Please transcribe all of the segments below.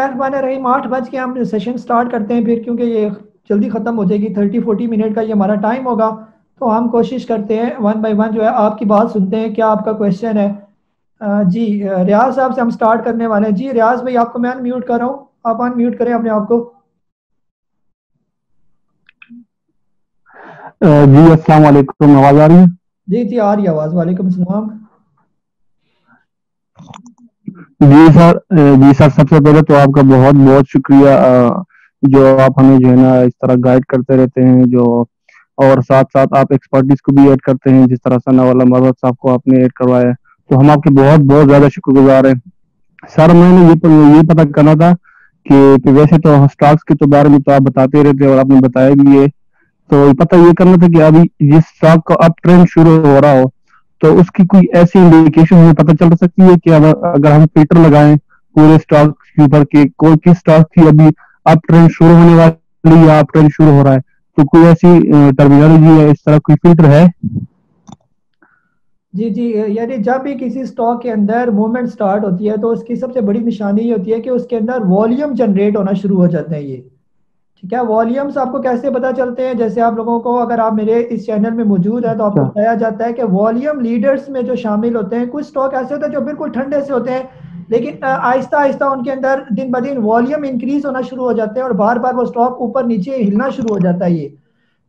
बिस्मिल्लाहिर्रहमानिर्रहीम 8 बज के हम सेशन स्टार्ट करते हैं फिर, क्योंकि ये जल्दी ख़त्म हो जाएगी। 30-40 मिनट का ये हमारा टाइम होगा, तो हम कोशिश करते हैं वन बाय वन जो है आपकी बात सुनते हैं। क्या आपका क्वेश्चन है? जी रियाज साहब से हम स्टार्ट करने वाले हैं। जी रियाज भाई, आपको मैं अनम्यूट कर रहा हूँ, आप अनम्यूट करें अपने आप को। जी अस्सलाम वालेकुम, आवाज़ आ रही है? जी जी आ रही है आवाज़, वालेकुम अस्सलाम। जी सर सबसे पहले तो आपका बहुत बहुत शुक्रिया जो आप हमें जो है ना इस तरह गाइड करते रहते हैं, जो और साथ साथ आप एक्सपर्टीज को भी ऐड करते हैं, जिस तरह सोनावाला मरवत साहब को आपने ऐड करवाया, तो हम आपके बहुत बहुत ज्यादा शुक्रगुजार हैं। सर मैंने ये पता करना था कि वैसे तो स्टॉक्स के तो बारे में तो आप बताते रहते हैं और आपने बताया भी है, तो पता ये करना था कि अभी जिस स्टॉक का अप ट्रेंड शुरू हो रहा हो तो उसकी कोई ऐसी इंडिकेशन हमें पता चल सकती है कि अगर हम फिल्टर लगाएं पूरे स्टॉक के ऊपर के कोई किस स्टॉक की अभी अप ट्रेंड शुरू होने वाली या अप ट्रेंड शुरू हो रहा है, तो कोई ऐसी टर्मिनोलॉजी या इस तरह कोई फिल्टर है? जी जी, यानी जब भी किसी स्टॉक के अंदर मूवमेंट स्टार्ट होती है तो उसकी सबसे बड़ी निशानी ये होती है कि उसके अंदर वॉल्यूम जनरेट होना शुरू हो जाते हैं। ये ठीक है, वॉल्यूम्स आपको कैसे पता चलते हैं? जैसे आप लोगों को, अगर आप मेरे इस चैनल में मौजूद है तो आपको बताया जाता है कि वॉल्यूम लीडर्स में जो शामिल होते हैं, कुछ स्टॉक ऐसे होते हैं जो बिल्कुल ठंडे से होते हैं, लेकिन आहिस्ता आहिस्ता उनके अंदर दिन ब दिन वॉल्यूम इंक्रीज होना शुरू हो जाते हैं और बार बार वो स्टॉक ऊपर नीचे हिलना शुरू हो जाता है। ये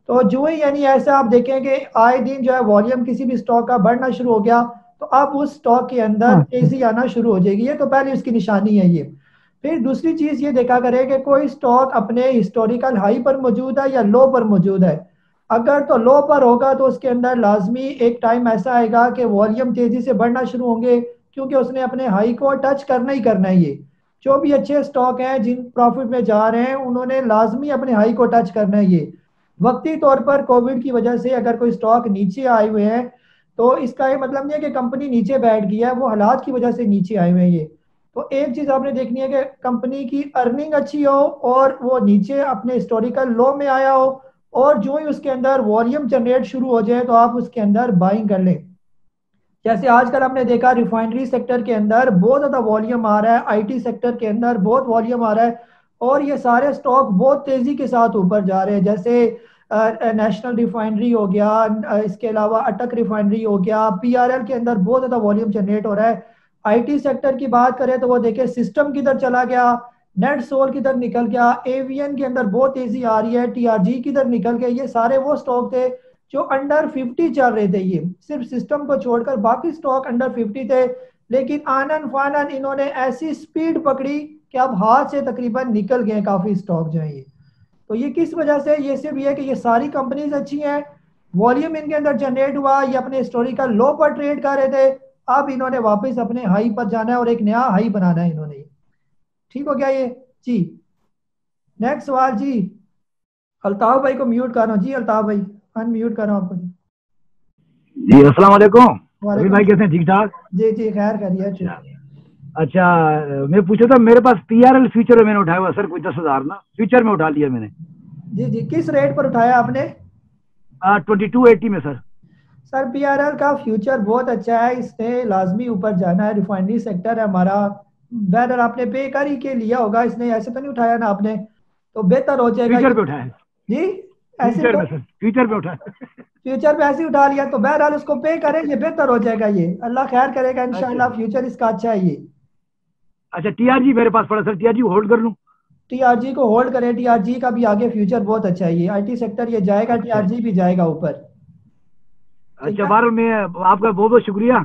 तो जो ही यानी ऐसा आप देखें कि आए दिन जो है वॉल्यूम किसी भी स्टॉक का बढ़ना शुरू हो गया तो अब उस स्टॉक के अंदर तेजी आना शुरू हो जाएगी। ये तो पहली उसकी निशानी है। ये फिर दूसरी चीज़ ये देखा करें कि कोई स्टॉक अपने हिस्टोरिकल हाई पर मौजूद है या लो पर मौजूद है। अगर तो लो पर होगा तो उसके अंदर लाजमी एक टाइम ऐसा आएगा कि वॉल्यूम तेज़ी से बढ़ना शुरू होंगे, क्योंकि उसने अपने हाई को टच करना ही करना है। ये जो भी अच्छे स्टॉक हैं जिन प्रॉफिट में जा रहे हैं उन्होंने लाजमी अपने हाई को टच करना है। ये वक्ती तौर पर कोविड की वजह से अगर कोई स्टॉक नीचे आए हुए हैं तो इसका ये मतलब नहीं है कि कंपनी नीचे बैठ गई है, वो हालात की वजह से नीचे आए हुए हैं। ये तो एक चीज़ आपने देखनी है कि कंपनी की अर्निंग अच्छी हो और वो नीचे अपने हिस्टोरिकल लो में आया हो, और जो ही उसके अंदर वॉल्यूम जनरेट शुरू हो जाए तो आप उसके अंदर बाइंग कर लें। जैसे आजकल हमने देखा रिफाइनरी सेक्टर के अंदर बहुत ज़्यादा वॉल्यूम आ रहा है, आईटी सेक्टर के अंदर बहुत वॉल्यूम आ रहा है, और ये सारे स्टॉक बहुत तेज़ी के साथ ऊपर जा रहे हैं। जैसे नेशनल रिफाइनरी हो गया, इसके अलावा अटक रिफाइनरी हो गया, PRL के अंदर बहुत ज़्यादा वॉल्यूम जनरेट हो रहा है। IT सेक्टर की बात करें तो वो देखे सिस्टम किधर चला गया, नेटसोल किधर निकल गया, एवियन के अंदर बहुत तेजी आ रही है, TRG किधर निकल गया। ये सारे वो स्टॉक थे जो अंडर 50 चल रहे थे। ये सिर्फ सिस्टम को छोड़कर बाकी स्टॉक अंडर 50 थे, लेकिन आनन फानन इन्होंने ऐसी स्पीड पकड़ी कि अब हाथ से तकरीबन निकल गए काफ़ी स्टॉक जो है। ये तो ये किस वजह से? ये सिर्फ ये कि ये सारी कंपनीज अच्छी हैं, वॉल्यूम इनके अंदर जनरेट हुआ, ये अपने हिस्टोरिकल लो पर ट्रेड कर रहे थे, अब इन्होंने वापस अपने हाई पर जाना है और एक नया हाई बनाना है इन्होंने। ठीक हो गया ये? जी नेक्स्ट सवाल। जी अल्ताफ भाई को म्यूट कर रहा हूँ। जी अल्ताफ भाई अनम्यूट कर रहा हूँ आपको। जी अस्सलाम वालेकुम भाई, कैसे हैं? ठीक ठाक। जी जी खैर करिए। अच्छा मैं पूछा था, मेरे पास PRL फ्यूचर मैंने उठाया हुआ सर, कुछ 10,000 ना फ्यूचर में उठा लिया मैंने। जी जी किस रेट पर उठाया आपने? 2280 में सर। सर PRL का फ्यूचर बहुत अच्छा है, इसने लाजमी ऊपर जाना है, रिफाइनरी सेक्टर है हमारा। बैनर आपने पे कर ही के लिया होगा, इसने ऐसे तो नहीं उठाया ना आपने, तो बेहतर हो जाएगा। फ्यूचर पे उठाया जी, ऐसे फ्यूचर पे उठाया, फ्यूचर पे ऐसे उठा लिया तो बहरहाल उसको पे करें, ये बेहतर हो जाएगा। ये अल्लाह खैर करेगा इंशाल्लाह, फ्यूचर इसका अच्छा है ये। अच्छा TRG मेरे पास पड़ा सर, TRG होल्ड कर लूँ? TRG को होल्ड करें, TRG का भी आगे फ्यूचर बहुत अच्छा है। ये IT सेक्टर ये जाएगा, TRG भी जाएगा ऊपर। अच्छा बहरहाल मैं आपका बहुत बहुत शुक्रिया।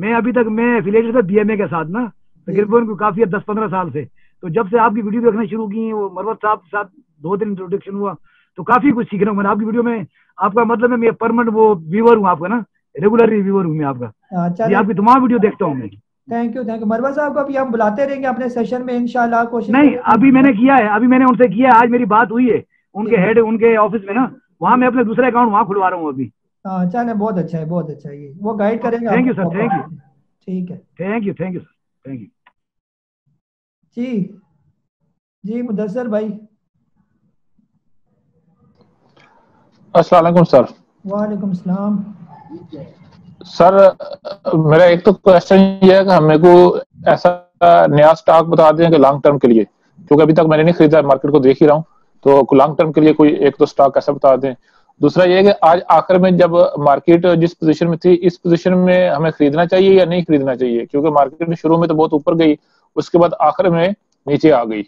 मैं अभी तक मैं एफिलिएटेड था BMA के साथ ना तकरीबन को काफ़ी 10-15 साल से, तो जब से आपकी वीडियो देखना शुरू की है, वो मरवत साहब के साथ 2-3 इंट्रोडक्शन हुआ तो काफ़ी कुछ सीख रहा हूँ मैंने आपकी वीडियो में। आपका मतलब है मैं परमानेंट वो व्यूअर हूँ आपका ना, रेगुलर व्यूअर हूँ मैं आपका, ये आपकी तमाम वीडियो देखता हूँ मैं। Thank you thank you. Marwat साहब को अभी हम बुलाते रहेंगे अपने सेशन में इंशाल्लाह। कोशिश नहीं, अभी मैंने किया है, अभी मैंने उनसे किया है, आज मेरी बात हुई है उनके हेड उनके ऑफिस में ना, वहाँ मैं अपने दूसरा अकाउंट वहाँ खुलवा रहा हूँ अभी। हाँ चले बहुत अच्छा है, बहुत अच्छा है ये, वो गाइड करेंगे। Thank you sir, thank you. ठीक है thank you, thank you sir, thank you. जी जी मुदस्सर भाई। अस्सलाम वालेकुम सर। वालेकुम सलाम सर। मेरा एक तो क्वेश्चन ये है कि हमें को ऐसा नया स्टॉक बता दें कि लॉन्ग टर्म के लिए, क्योंकि अभी तक मैंने नहीं खरीदा, मार्केट को देख ही रहा हूँ, तो लॉन्ग टर्म के लिए कोई एक दो स्टॉक ऐसा बता दें। दूसरा ये कि आज आखिर में जब मार्केट जिस पोजीशन में थी, इस पोजीशन में हमें खरीदना चाहिए या नहीं खरीदना चाहिए, क्योंकि मार्केट शुरू में तो बहुत ऊपर गई, उसके बाद आखिर में नीचे आ गई,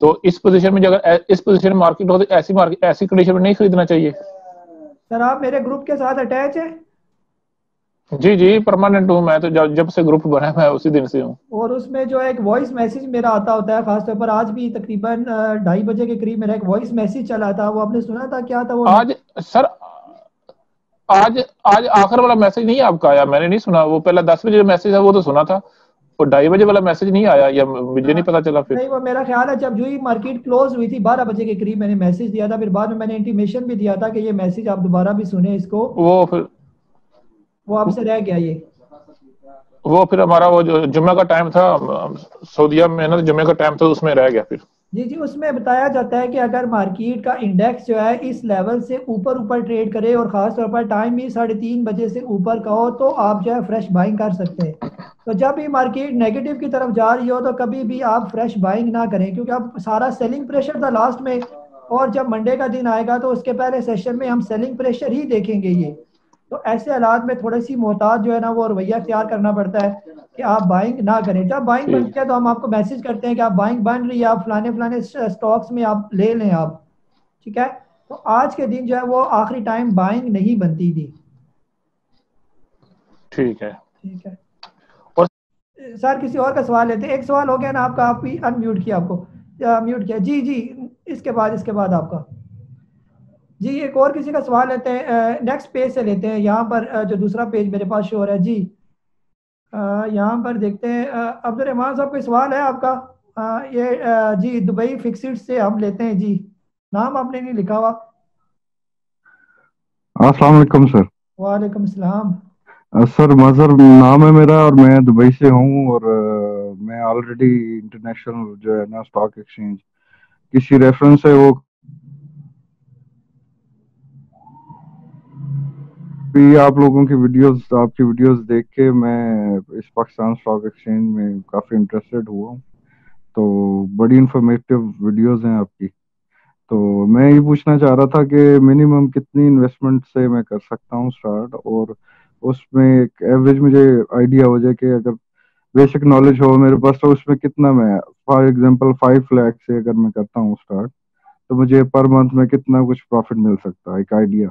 तो इस पोजीशन में अगर इस पोजीशन में मार्केट हो तो ऐसी कंडीशन में नहीं खरीदना चाहिए। सर आप मेरे ग्रुप के साथ अटैच है? जी जी परमानेंट हूँ मैं, तो जब से ग्रुप बना मैं उसी दिन से हूँ। और उसमें जो एक वॉइस मैसेज मेरा आता होता है, खासतौर पर आज भी तकरीबन 2:30 बजे के करीब मेरा एक वॉइस मैसेज चला था, वो आपने सुना था? क्या था वो आज सर? आज आखिर वाला मैसेज नहीं आपका आया? मैंने नहीं सुना, वो पहला 10 बजे मैसेज है वो तो सुना था, और 2:30 बजे वाला मैसेज नहीं आया या मुझे नहीं पता चला। फिर नहीं, वो मेरा ख्याल है जब जो ही मार्केट क्लोज हुई थी 12 बजे के करीब मैंने मैसेज दिया था, फिर बाद में मैंने इंटीमेशन भी दिया था कि ये मैसेज आप दोबारा भी सुने इसको, वो फिर आपसे रह गया ये। वो फिर हमारा वो जो जुम्मे का टाइम था सऊदीया में ना, जुम्मे का टाइम था उसमें रह गया फिर। जी जी उसमें बताया जाता है कि अगर मार्केट का इंडेक्स जो है इस लेवल से ऊपर ट्रेड करे और खास तौर पर टाइम भी 3:30 बजे से ऊपर का हो तो आप जो है फ्रेश बाइंग कर सकते हैं। तो जब भी मार्केट नेगेटिव की तरफ जा रही हो तो कभी भी आप फ्रेश बाइंग ना करें, क्योंकि आप सारा सेलिंग प्रेशर था लास्ट में, और जब मंडे का दिन आएगा तो उसके पहले सेशन में हम सेलिंग प्रेशर ही देखेंगे ये। तो ऐसे हालात में थोड़ी सी मोहतात जो है ना वो रवैया अख्तियार करना पड़ता है कि आप बाइंग ना करें। जब बाइंग बन गया तो हम आपको मैसेज करते हैं कि आप बाइंग बन रही है, आप फलाने स्टॉक्स में आप ले लें आप, ठीक है। तो आज के दिन जो है वो आखिरी टाइम बाइंग नहीं बनती थी, ठीक है ठीक है। और सर किसी और का सवाल लेते हैं, एक सवाल हो गया ना आपका, आप भी अनम्यूट किया, आपको म्यूट किया। जी जी इसके बाद आपका जी एक और किसी का सवाल लेते हैं, नेक्स्ट पेज से लेते हैं। यहाँ पर जो दूसरा पेज मेरे पास शो हो रहा है जी, यहाँ पर देखते हैं अब्दुल रहमान साहब कोई सवाल है आपका? ये जी दुबई फिक्स्ड से हम लेते हैं जी, नाम आपने नहीं लिखा हुआ। अस्सलाम वालेकुम सर। वालेकुम सलाम सर, मजहर नाम है मेरा और मैं दुबई से हूँ, और मैं ऑलरेडी इंटरनेशनल जो है ना स्टॉक एक्सचेंज किसी रेफरेंस है वो भी आप लोगों की वीडियोस देख के मैं इस पाकिस्तान स्टॉक एक्सचेंज में काफ़ी इंटरेस्टेड हुआ हूँ, तो बड़ी इंफॉर्मेटिव वीडियोस हैं आपकी। तो मैं ये पूछना चाह रहा था कि मिनिमम कितनी इन्वेस्टमेंट से मैं कर सकता हूँ स्टार्ट, और उसमें एक एवरेज मुझे आइडिया हो जाए कि अगर बेसिक नॉलेज हो मेरे पास तो उसमें कितना मैं फॉर एग्जाम्पल 5 लाख से अगर मैं करता हूँ स्टार्ट तो मुझे पर मंथ में कितना कुछ प्रॉफिट मिल सकता है, एक आइडिया।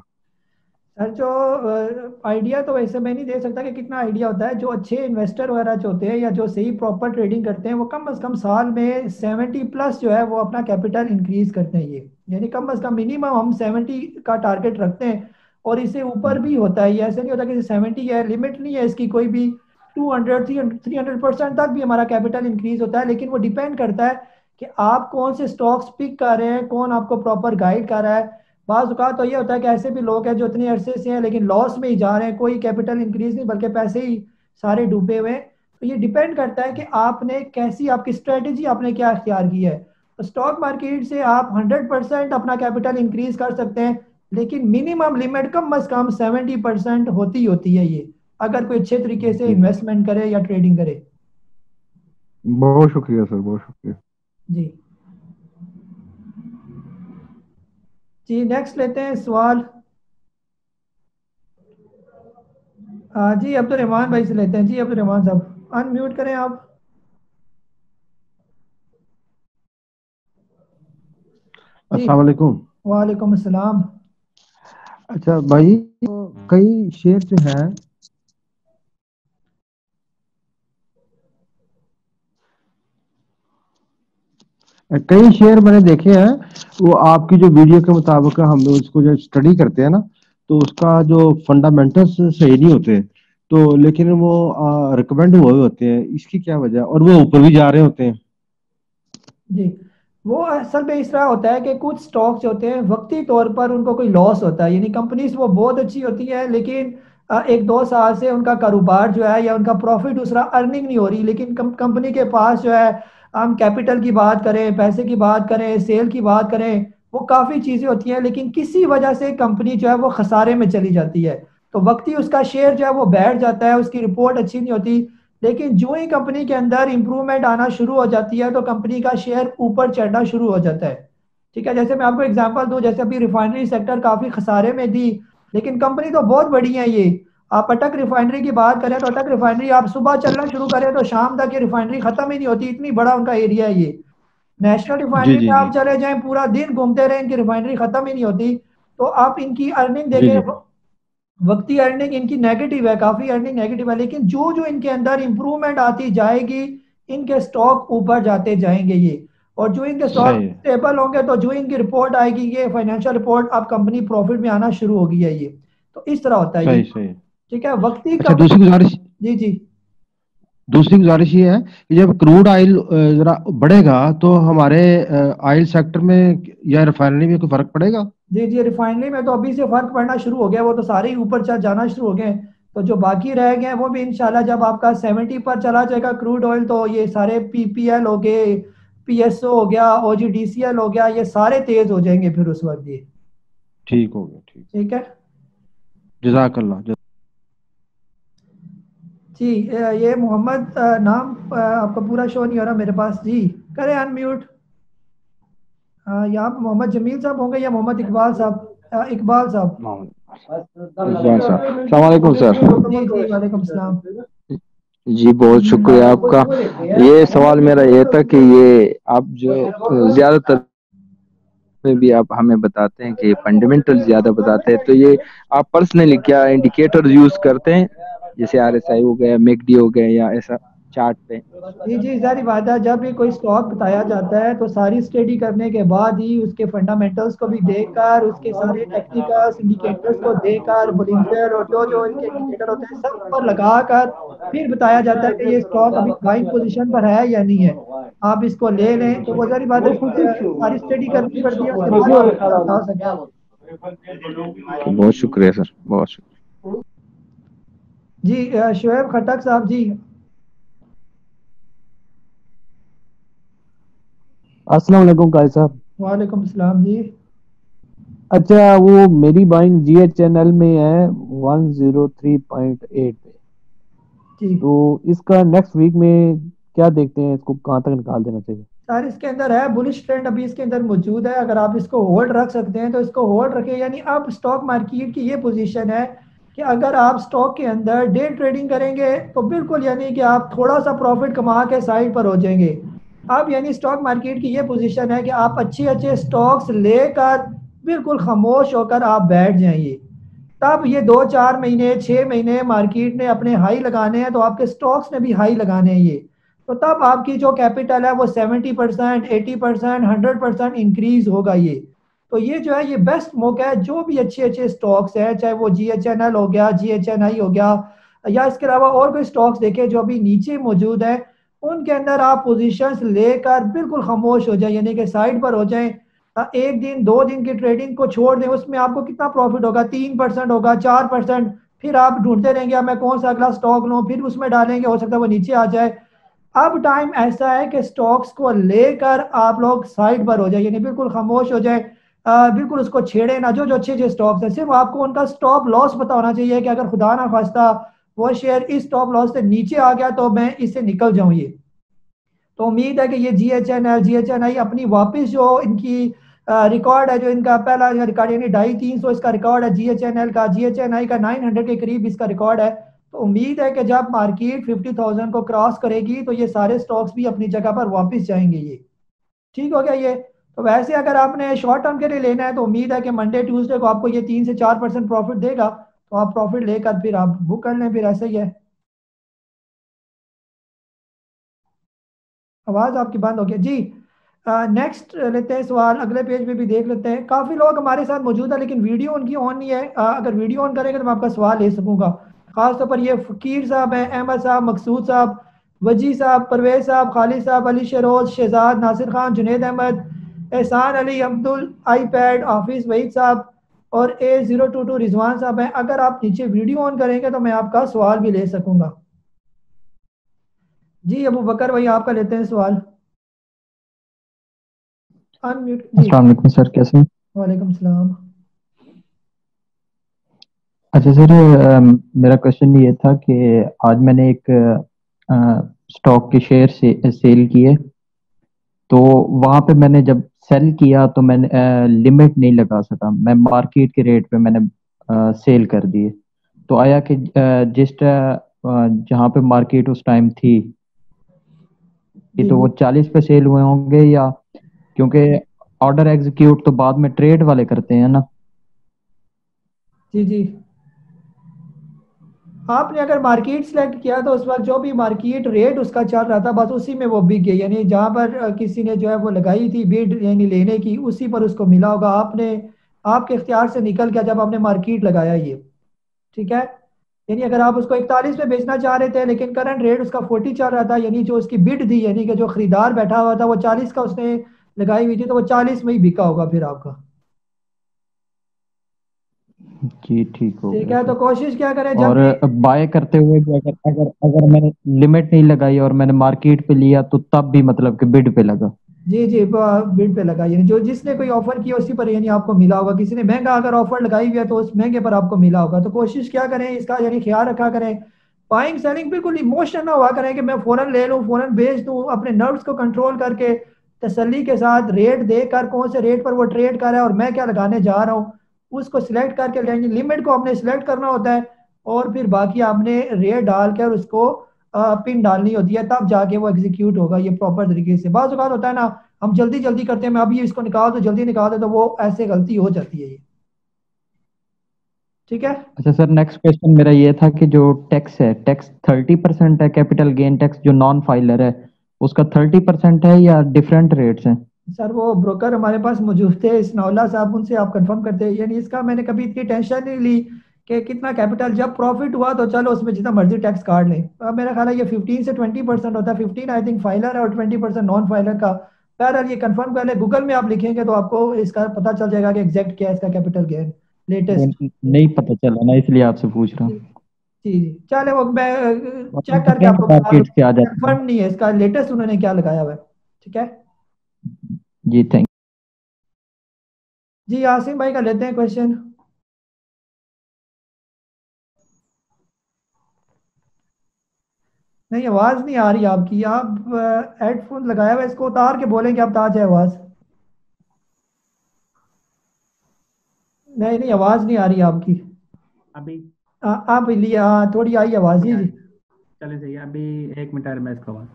सर जो आइडिया तो वैसे मैं नहीं दे सकता कि कितना आइडिया होता है, जो अच्छे इन्वेस्टर वगैरह जो होते हैं या जो सही प्रॉपर ट्रेडिंग करते हैं वो कम से कम साल में 70+ जो है वो अपना कैपिटल इंक्रीज करते हैं ये, यानी कम से कम मिनिमम हम 70 का टारगेट रखते हैं, और इससे ऊपर भी होता है, ऐसे नहीं होता कि 70 है लिमिट नहीं है इसकी कोई भी, 200-300% तक भी हमारा कैपिटल इंक्रीज होता है। लेकिन वो डिपेंड करता है कि आप कौन से स्टॉक्स पिक कर रहे हैं, कौन आपको प्रॉपर गाइड कर रहा है। बाज़ औक़ात तो ये होता है कि ऐसे भी लोग हैं जो इतने अरसे से हैं लेकिन लॉस में ही जा रहे हैं, कोई कैपिटल इंक्रीज नहीं बल्कि पैसे ही सारे डूबे हुए हैं। तो ये डिपेंड करता है कि आपने कैसी आपकी स्ट्रेटजी आपने क्या अख्तियार की है। तो स्टॉक मार्केट से आप 100% अपना कैपिटल इंक्रीज कर सकते हैं, लेकिन मिनिमम लिमिट कम अज़ कम 70% होती है ये, अगर कोई अच्छे तरीके से इन्वेस्टमेंट करे या ट्रेडिंग करे। बहुत शुक्रिया सर, बहुत शुक्रिया जी जी। नेक्स्ट लेते हैं सवाल जी अब्दुल रहमान भाई से लेते हैं जी। अब्दुल रहमान साहब अनम्यूट करें आप। अस्सलाम वालेकुम। वालेकुम अस्सलाम। अच्छा भाई कई शेयर जो है मैंने देखे हैं, वो आपकी जो वीडियो के मुताबिक हम उसको जो स्टडी करते हैं ना तो उसका जो फंडामेंटल्स सही नहीं होते तो, लेकिन वो रिकमेंड हुए होते हैं, इसकी क्या वजह? और वो ऊपर भी जा रहे होते हैं जी। वो असल में इस तरह होता है कि कुछ स्टॉक्स जो होते हैं वक्ती तौर पर उनको कोई लॉस होता है, यानी कंपनीज वो बहुत अच्छी होती है लेकिन 1-2 साल से उनका कारोबार जो है या उनका प्रॉफिट दूसरा अर्निंग नहीं हो रही, लेकिन कंपनी के पास जो है हम कैपिटल की बात करें, पैसे की बात करें, सेल की बात करें, वो काफ़ी चीज़ें होती हैं, लेकिन किसी वजह से कंपनी जो है वो खसारे में चली जाती है। तो वक्ती उसका शेयर जो है वो बैठ जाता है, उसकी रिपोर्ट अच्छी नहीं होती, लेकिन जो ही कंपनी के अंदर इंप्रूवमेंट आना शुरू हो जाती है तो कंपनी का शेयर ऊपर चढ़ना शुरू हो जाता है। ठीक है, जैसे मैं आपको एग्जांपल दूं, जैसे अभी रिफाइनरी सेक्टर काफ़ी खसारे में थी लेकिन कंपनी तो बहुत बड़ी है ये। आप अटक रिफाइनरी की बात करें तो अटक रिफाइनरी आप सुबह चलना शुरू करें तो शाम तक ये रिफाइनरी ख़त्म ही नहीं होती, इतनी बड़ा उनका एरिया है ये। नेशनल रिफाइनरी में आप चले जाएँ, पूरा दिन घूमते रहें, इनकी रिफाइनरी ख़त्म ही नहीं होती। तो आप इनकी अर्निंग देखें, वक्ती अर्निंग इनकी नेगेटिव है, काफ़ी अर्निंग नेगेटिव है, लेकिन जो जो इनके अंदर इम्प्रूवमेंट आती जाएगी इनके स्टॉक ऊपर जाते जाएंगे ये, और जो इनके स्टॉक स्टेबल होंगे तो जो इनकी रिपोर्ट आएगी ये फाइनेंशियल रिपोर्ट अब कंपनी प्रॉफिट में आना शुरू हो गई है ये। तो इस तरह होता है ये। ठीक है, वक्ती का। दूसरी गुजारिश, जी जी, दूसरी गुजारिश ये है कि जब क्रूड ऑयल जरा बढ़ेगा तो हमारे ऑयल सेक्टर में या रिफाइनरी में कोई फर्क पड़ेगा? जी जी, रिफाइनरी में तो अभी से फर्क पड़ना शुरू हो गया, वो तो सारे ही ऊपर चल जाना शुरू हो गए, तो जो बाकी रह गए वो भी इंशाल्लाह जब आपका 70 पर चला जाएगा क्रूड ऑयल तो ये सारे पीपीएल हो गए, पीएसओ हो गया, ओजीडीसीएल हो गया, ये सारे तेज हो जाएंगे फिर उस वक्त ये ठीक हो गया। ठीक, ठीक है, जज़ाकल्लाह जी। ये मोहम्मद नाम आपका पूरा शो नहीं हो रहा मेरे पास जी, करें अनम्यूट। यहाँ मोहम्मद जमील साहब होंगे या मोहम्मद इकबाल साहब? इकबाल साहब। अस्सलाम वालेकुम सर। जी वालेकुम अस्सलाम जी, बहुत शुक्रिया आपका। ये सवाल मेरा ये था कि ये आप जो ज्यादातर में भी आप हमें बताते हैं कि फंडामेंटल ज्यादा बताते हैं, तो ये आप पर्सनली क्या इंडिकेटर यूज करते हैं जैसे RSI हो गया, MACD हो गया, या ऐसा चार्ट पे? जी जी, सारी बात है, जब भी कोई स्टॉक बताया जाता है तो सारी स्टडी करने के बाद ही उसके फंडामेंटल्स को भी देखकर, उसके सारे टेक्निकल्स इंडिकेटर्स को देखकर, बोलिंजर और जो जो इनके इंडिकेटर होते हैं सब पर लगाकर फिर बताया जाता है कि ये स्टॉक अभी बाइंग पोजीशन पर है या नहीं है, आप इसको ले लें। तो वो सारी बात सारी स्टडी करनी पड़ती है, बहुत शुक्रिया सर, बहुत शुक्रिया जी। शोएब खटक साहब जी, अस्सलाम वालेकुम काई साहब। वालेकुम सलाम जी। अच्छा, वो मेरी बाइंग GHNL में है 103.8 पे, तो इसका नेक्स्ट वीक में क्या देखते हैं, इसको कहाँ तक निकाल देना चाहिए? सर इसके अंदर है बुलिश ट्रेंड, अभी इसके अंदर मौजूद है, अगर आप इसको होल्ड रख सकते हैं तो इसको होल्ड रखें। यानी अब स्टॉक मार्केट की ये पोजीशन है कि अगर आप स्टॉक के अंदर डे ट्रेडिंग करेंगे तो बिल्कुल यानी कि आप थोड़ा सा प्रॉफिट कमा के साइड पर हो जाएंगे। अब यानी स्टॉक मार्केट की ये पोजीशन है कि आप अच्छे अच्छे स्टॉक्स लेकर बिल्कुल खामोश होकर आप बैठ जाइए, तब ये 2-4 महीने 6 महीने मार्केट ने अपने हाई लगाने हैं, तो आपके स्टॉक्स ने भी हाई लगाने हैं ये, तो तब आपकी जो कैपिटल है वो 70%, 80%, 100% इंक्रीज़ होगा ये। तो ये जो है ये बेस्ट मौका है, जो भी अच्छे अच्छे स्टॉक्स हैं, चाहे वो GHNL हो गया, GHNI हो गया, या इसके अलावा और कोई स्टॉक्स देखें जो अभी नीचे मौजूद हैं, उनके अंदर आप पोजीशंस लेकर बिल्कुल खामोश हो जाएं, यानी कि साइड पर हो जाएं। 1 दिन 2 दिन की ट्रेडिंग को छोड़ दें, उसमें आपको कितना प्रॉफिट होगा, 3% होगा, 4%, फिर आप ढूंढते रहेंगे मैं कौन सा अगला स्टॉक लूँ, फिर उसमें डालेंगे, हो सकता है वो नीचे आ जाए। अब टाइम ऐसा है कि स्टॉक्स को लेकर आप लोग साइड पर हो जाए, यानी बिल्कुल खामोश हो जाए, बिल्कुल उसको छेड़े ना। जो जो अच्छे अच्छे स्टॉक्स हैं, सिर्फ आपको उनका स्टॉप लॉस पता होना चाहिए कि अगर खुदा ना खास्ता वो शेयर इस स्टॉप लॉस से नीचे आ गया तो मैं इससे निकल जाऊं ये। तो उम्मीद है कि ये GHNI अपनी वापस जो इनकी रिकॉर्ड है, जो इनका पहला रिकॉर्ड यानी 250-300 इसका रिकॉर्ड है GHNL का, GHNI का 900 के करीब इसका रिकॉर्ड है। तो उम्मीद है कि जब मार्केट 50,000 को क्रॉस करेगी तो ये सारे स्टॉक्स भी अपनी जगह पर वापस जाएंगे ये। ठीक हो गया ये। तो वैसे अगर आपने शॉर्ट टर्म के लिए लेना है तो उम्मीद है कि मंडे ट्यूजडे को आपको ये 3 से 4% प्रॉफिट देगा, तो आप प्रॉफिट लेकर फिर आप बुक कर लें, फिर ऐसे ही है। आवाज आपकी बंद हो गया जी। नेक्स्ट लेते हैं सवाल, अगले पेज पे भी देख लेते हैं। काफ़ी लोग हमारे साथ मौजूद है लेकिन वीडियो उनकी ऑन नहीं है। अगर वीडियो ऑन करेंगे तो मैं आपका सवाल ले सकूंगा। खासतौर पर ये फकीर साहब हैं, अहमद साहब, मकसूद साहब, वजी साहब, परवेज साहब, खालिद साहब, अली शरोज, शहजाद, नासिर खान, जुनेद अहमद, एहसान अली, अब्दुल आईपैड, हाफिज़ वहीद साहब और A022 रिजवान साहब हैं। अगर आप नीचे वीडियो ऑन करेंगे तो मैं आपका सवाल भी ले सकूंगा जी। अबू बकर भाई आपका लेते हैं सवाल, अनम्यूट। अस्सलाम वालेकुम सर, कैसे हैं? वालेकुम सलाम। अच्छा सर, मेरा क्वेश्चन ये था कि आज मैंने एक स्टॉक के शेयर सेल किए, तो वहाँ पे मैंने जब सेल किया तो मैंने लिमिट नहीं लगा सका, मैं मार्केट के रेट पे मैंने सेल कर दिए। तो आया कि जहाँ पे मार्केट उस टाइम थी तो वो 40 पे सेल हुए होंगे, या क्योंकि ऑर्डर एग्जीक्यूट तो बाद में ट्रेड वाले करते हैं ना। जी जी, आपने अगर मार्केट सेलेक्ट किया तो उस वक्त जो भी मार्केट रेट उसका चल रहा था बस उसी में वो बिक गया, यानी जहाँ पर किसी ने जो है वो लगाई थी बिड यानी लेने की उसी पर उसको मिला होगा, आपने आपके इख्तियार से निकल गया जब आपने मार्केट लगाया ये, ठीक है। यानी अगर आप उसको 41 में बेचना चाह रहे थे लेकिन करंट रेट उसका 40 चल रहा था, यानी जो उसकी बिड दी यानी कि जो खरीदार बैठा हुआ था वो 40 का उसने लगाई हुई थी तो वो 40 में ही बिका होगा फिर आपका। जी ठीक हो, ठीक है। तो कोशिश क्या करें जब और बाय करते हुए भी अगर अगर अगर मैंने लिमिट नहीं लगाई और मैंने मार्केट पे लिया तो तब भी मतलब कि बिड पे लगा। जी जी, बिड पे लगा, यानी जो जिसने कोई ऑफर किया उसी पर यानी आपको मिला होगा। किसी ने महंगा अगर ऑफर लगाई हुआ तो उस महंगे पर आपको मिला होगा। तो कोशिश क्या करें इसका यानी ख्याल रखा करें, बाइंग सेलिंग बिल्कुल इमोशनल ना हुआ करें कि मैं फौरन ले लूँ फौरन बेच दूँ, अपने नर्व्स को कंट्रोल करके तसल्ली के साथ रेट देकर कौन से रेट पर वो ट्रेड कर रहा है और मैं क्या लगाने जा रहा हूँ उसको सिलेक्ट करके लेंगे। लिमिट को आपने सिलेक्ट करना होता है और फिर बाकी आपने रेट डालकर उसको पिन डालनी होती है, तब जाके वो एग्जीक्यूट होगा ये प्रॉपर तरीके से। बाज़ औक़ात होता है ना हम जल्दी जल्दी करते हैं, मैं अभी इसको निकाल दो जल्दी निकाल दो, तो वो ऐसे गलती हो जाती है ये, ठीक है। अच्छा सर, नेक्स्ट क्वेश्चन मेरा ये था कि जो टैक्स है, टैक्स 30% है, कैपिटल गेन टैक्स जो नॉन फाइलर है उसका 30% है या डिफरेंट रेट्स हैं? सर वो ब्रोकर हमारे पास मौजूद थे सनावला साहब, उनसे आप कंफर्म करते हैं। यानी इसका मैंने कभी इतनी टेंशन नहीं ली कि कितना कैपिटल, जब प्रॉफिट हुआ तो चलो उसमें जितना मर्जी टैक्स काट लें। अब मेरा ख्याल है ये 15 से 20% होता है, 15 आई थिंक फाइलर है और 20% नॉन फाइलर का। बहरहाल ये कंफर्म कर ले, गूगल में आप लिखेंगे तो आपको इसका पता चल जाएगा कि एग्जैक्ट क्या है इसका कैपिटल गेन। लेटेस्ट नहीं पता चला ना इसलिए आपसे पूछ रहा हूँ। जी जी चले, वो मैं चेक करके आपको कंफर्म नहीं है इसका लेटेस्ट उन्होंने क्या लगाया हुआ है, ठीक है जी। थैंक जी, आसिम भाई का लेते हैं क्वेश्चन। नहीं आवाज नहीं आ रही आपकी, आप हेडफोन लगाया हुआ, इसको उतार के बोलेंगे आप ताज है आवाज। नहीं नहीं आवाज नहीं आ रही आपकी अभी, आप लिया थोड़ी आई आवाज। जी जी चले जाइए अभी, एक मिनट में इसको आवाज।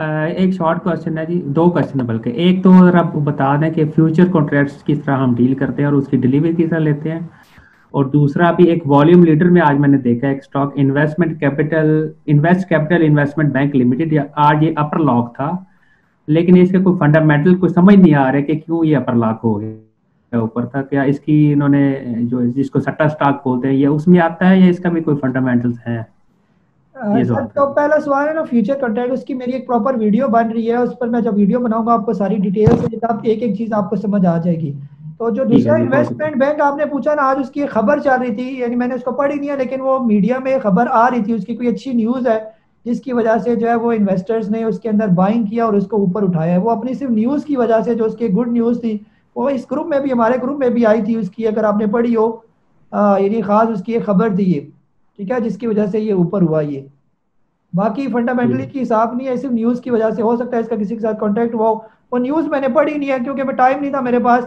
एक शॉर्ट क्वेश्चन है जी, दो क्वेश्चन है बल्कि। एक तो अगर आप बता दें कि फ्यूचर कॉन्ट्रैक्ट्स किस तरह हम डील करते हैं और उसकी डिलीवरी किस तरह लेते हैं, और दूसरा भी एक वॉल्यूम लीडर में आज मैंने देखा एक stock invest capital investment bank limited, या आज ये अपर लॉक था लेकिन इसका कोई फंडामेंटल कोई समझ नहीं आ रहा है कि क्यों ये अपर लॉक हो गया, ऊपर था क्या इसकी, इन्होंने जो जिसको सट्टा स्टॉक बोलते हैं ये उसमें आता है या इसका भी कोई फंडामेंटल्स है? सर तो पहला सवाल है ना फ्यूचर कॉन्ट्रैक्ट, उसकी मेरी एक प्रॉपर वीडियो बन रही है, उस पर मैं जब वीडियो बनाऊंगा आपको सारी डिटेल्स एक एक चीज आपको समझ आ जाएगी। तो जो दूसरा इन्वेस्टमेंट बैंक आपने पूछा ना, आज उसकी खबर चल रही थी यानी मैंने उसको पढ़ी नहीं है लेकिन वो मीडिया में खबर आ रही थी, उसकी कोई अच्छी न्यूज है जिसकी वजह से जो है वो इन्वेस्टर्स ने उसके अंदर बाइंग किया और उसको ऊपर उठाया है। वो अपनी सिर्फ न्यूज की वजह से जो उसकी गुड न्यूज थी वो इस ग्रुप में भी हमारे ग्रुप में भी आई थी उसकी, अगर आपने पढ़ी हो यानी खास उसकी एक खबर थी ये, ठीक है, जिसकी वजह से ये ऊपर हुआ। ये बाकी फंडामेंटली की हिसाब नहीं है, सिर्फ न्यूज़ की वजह से हो सकता है इसका किसी के साथ कॉन्टैक्ट हुआ हो। वो न्यूज़ मैंने पढ़ी नहीं है क्योंकि मैं टाइम नहीं था मेरे पास।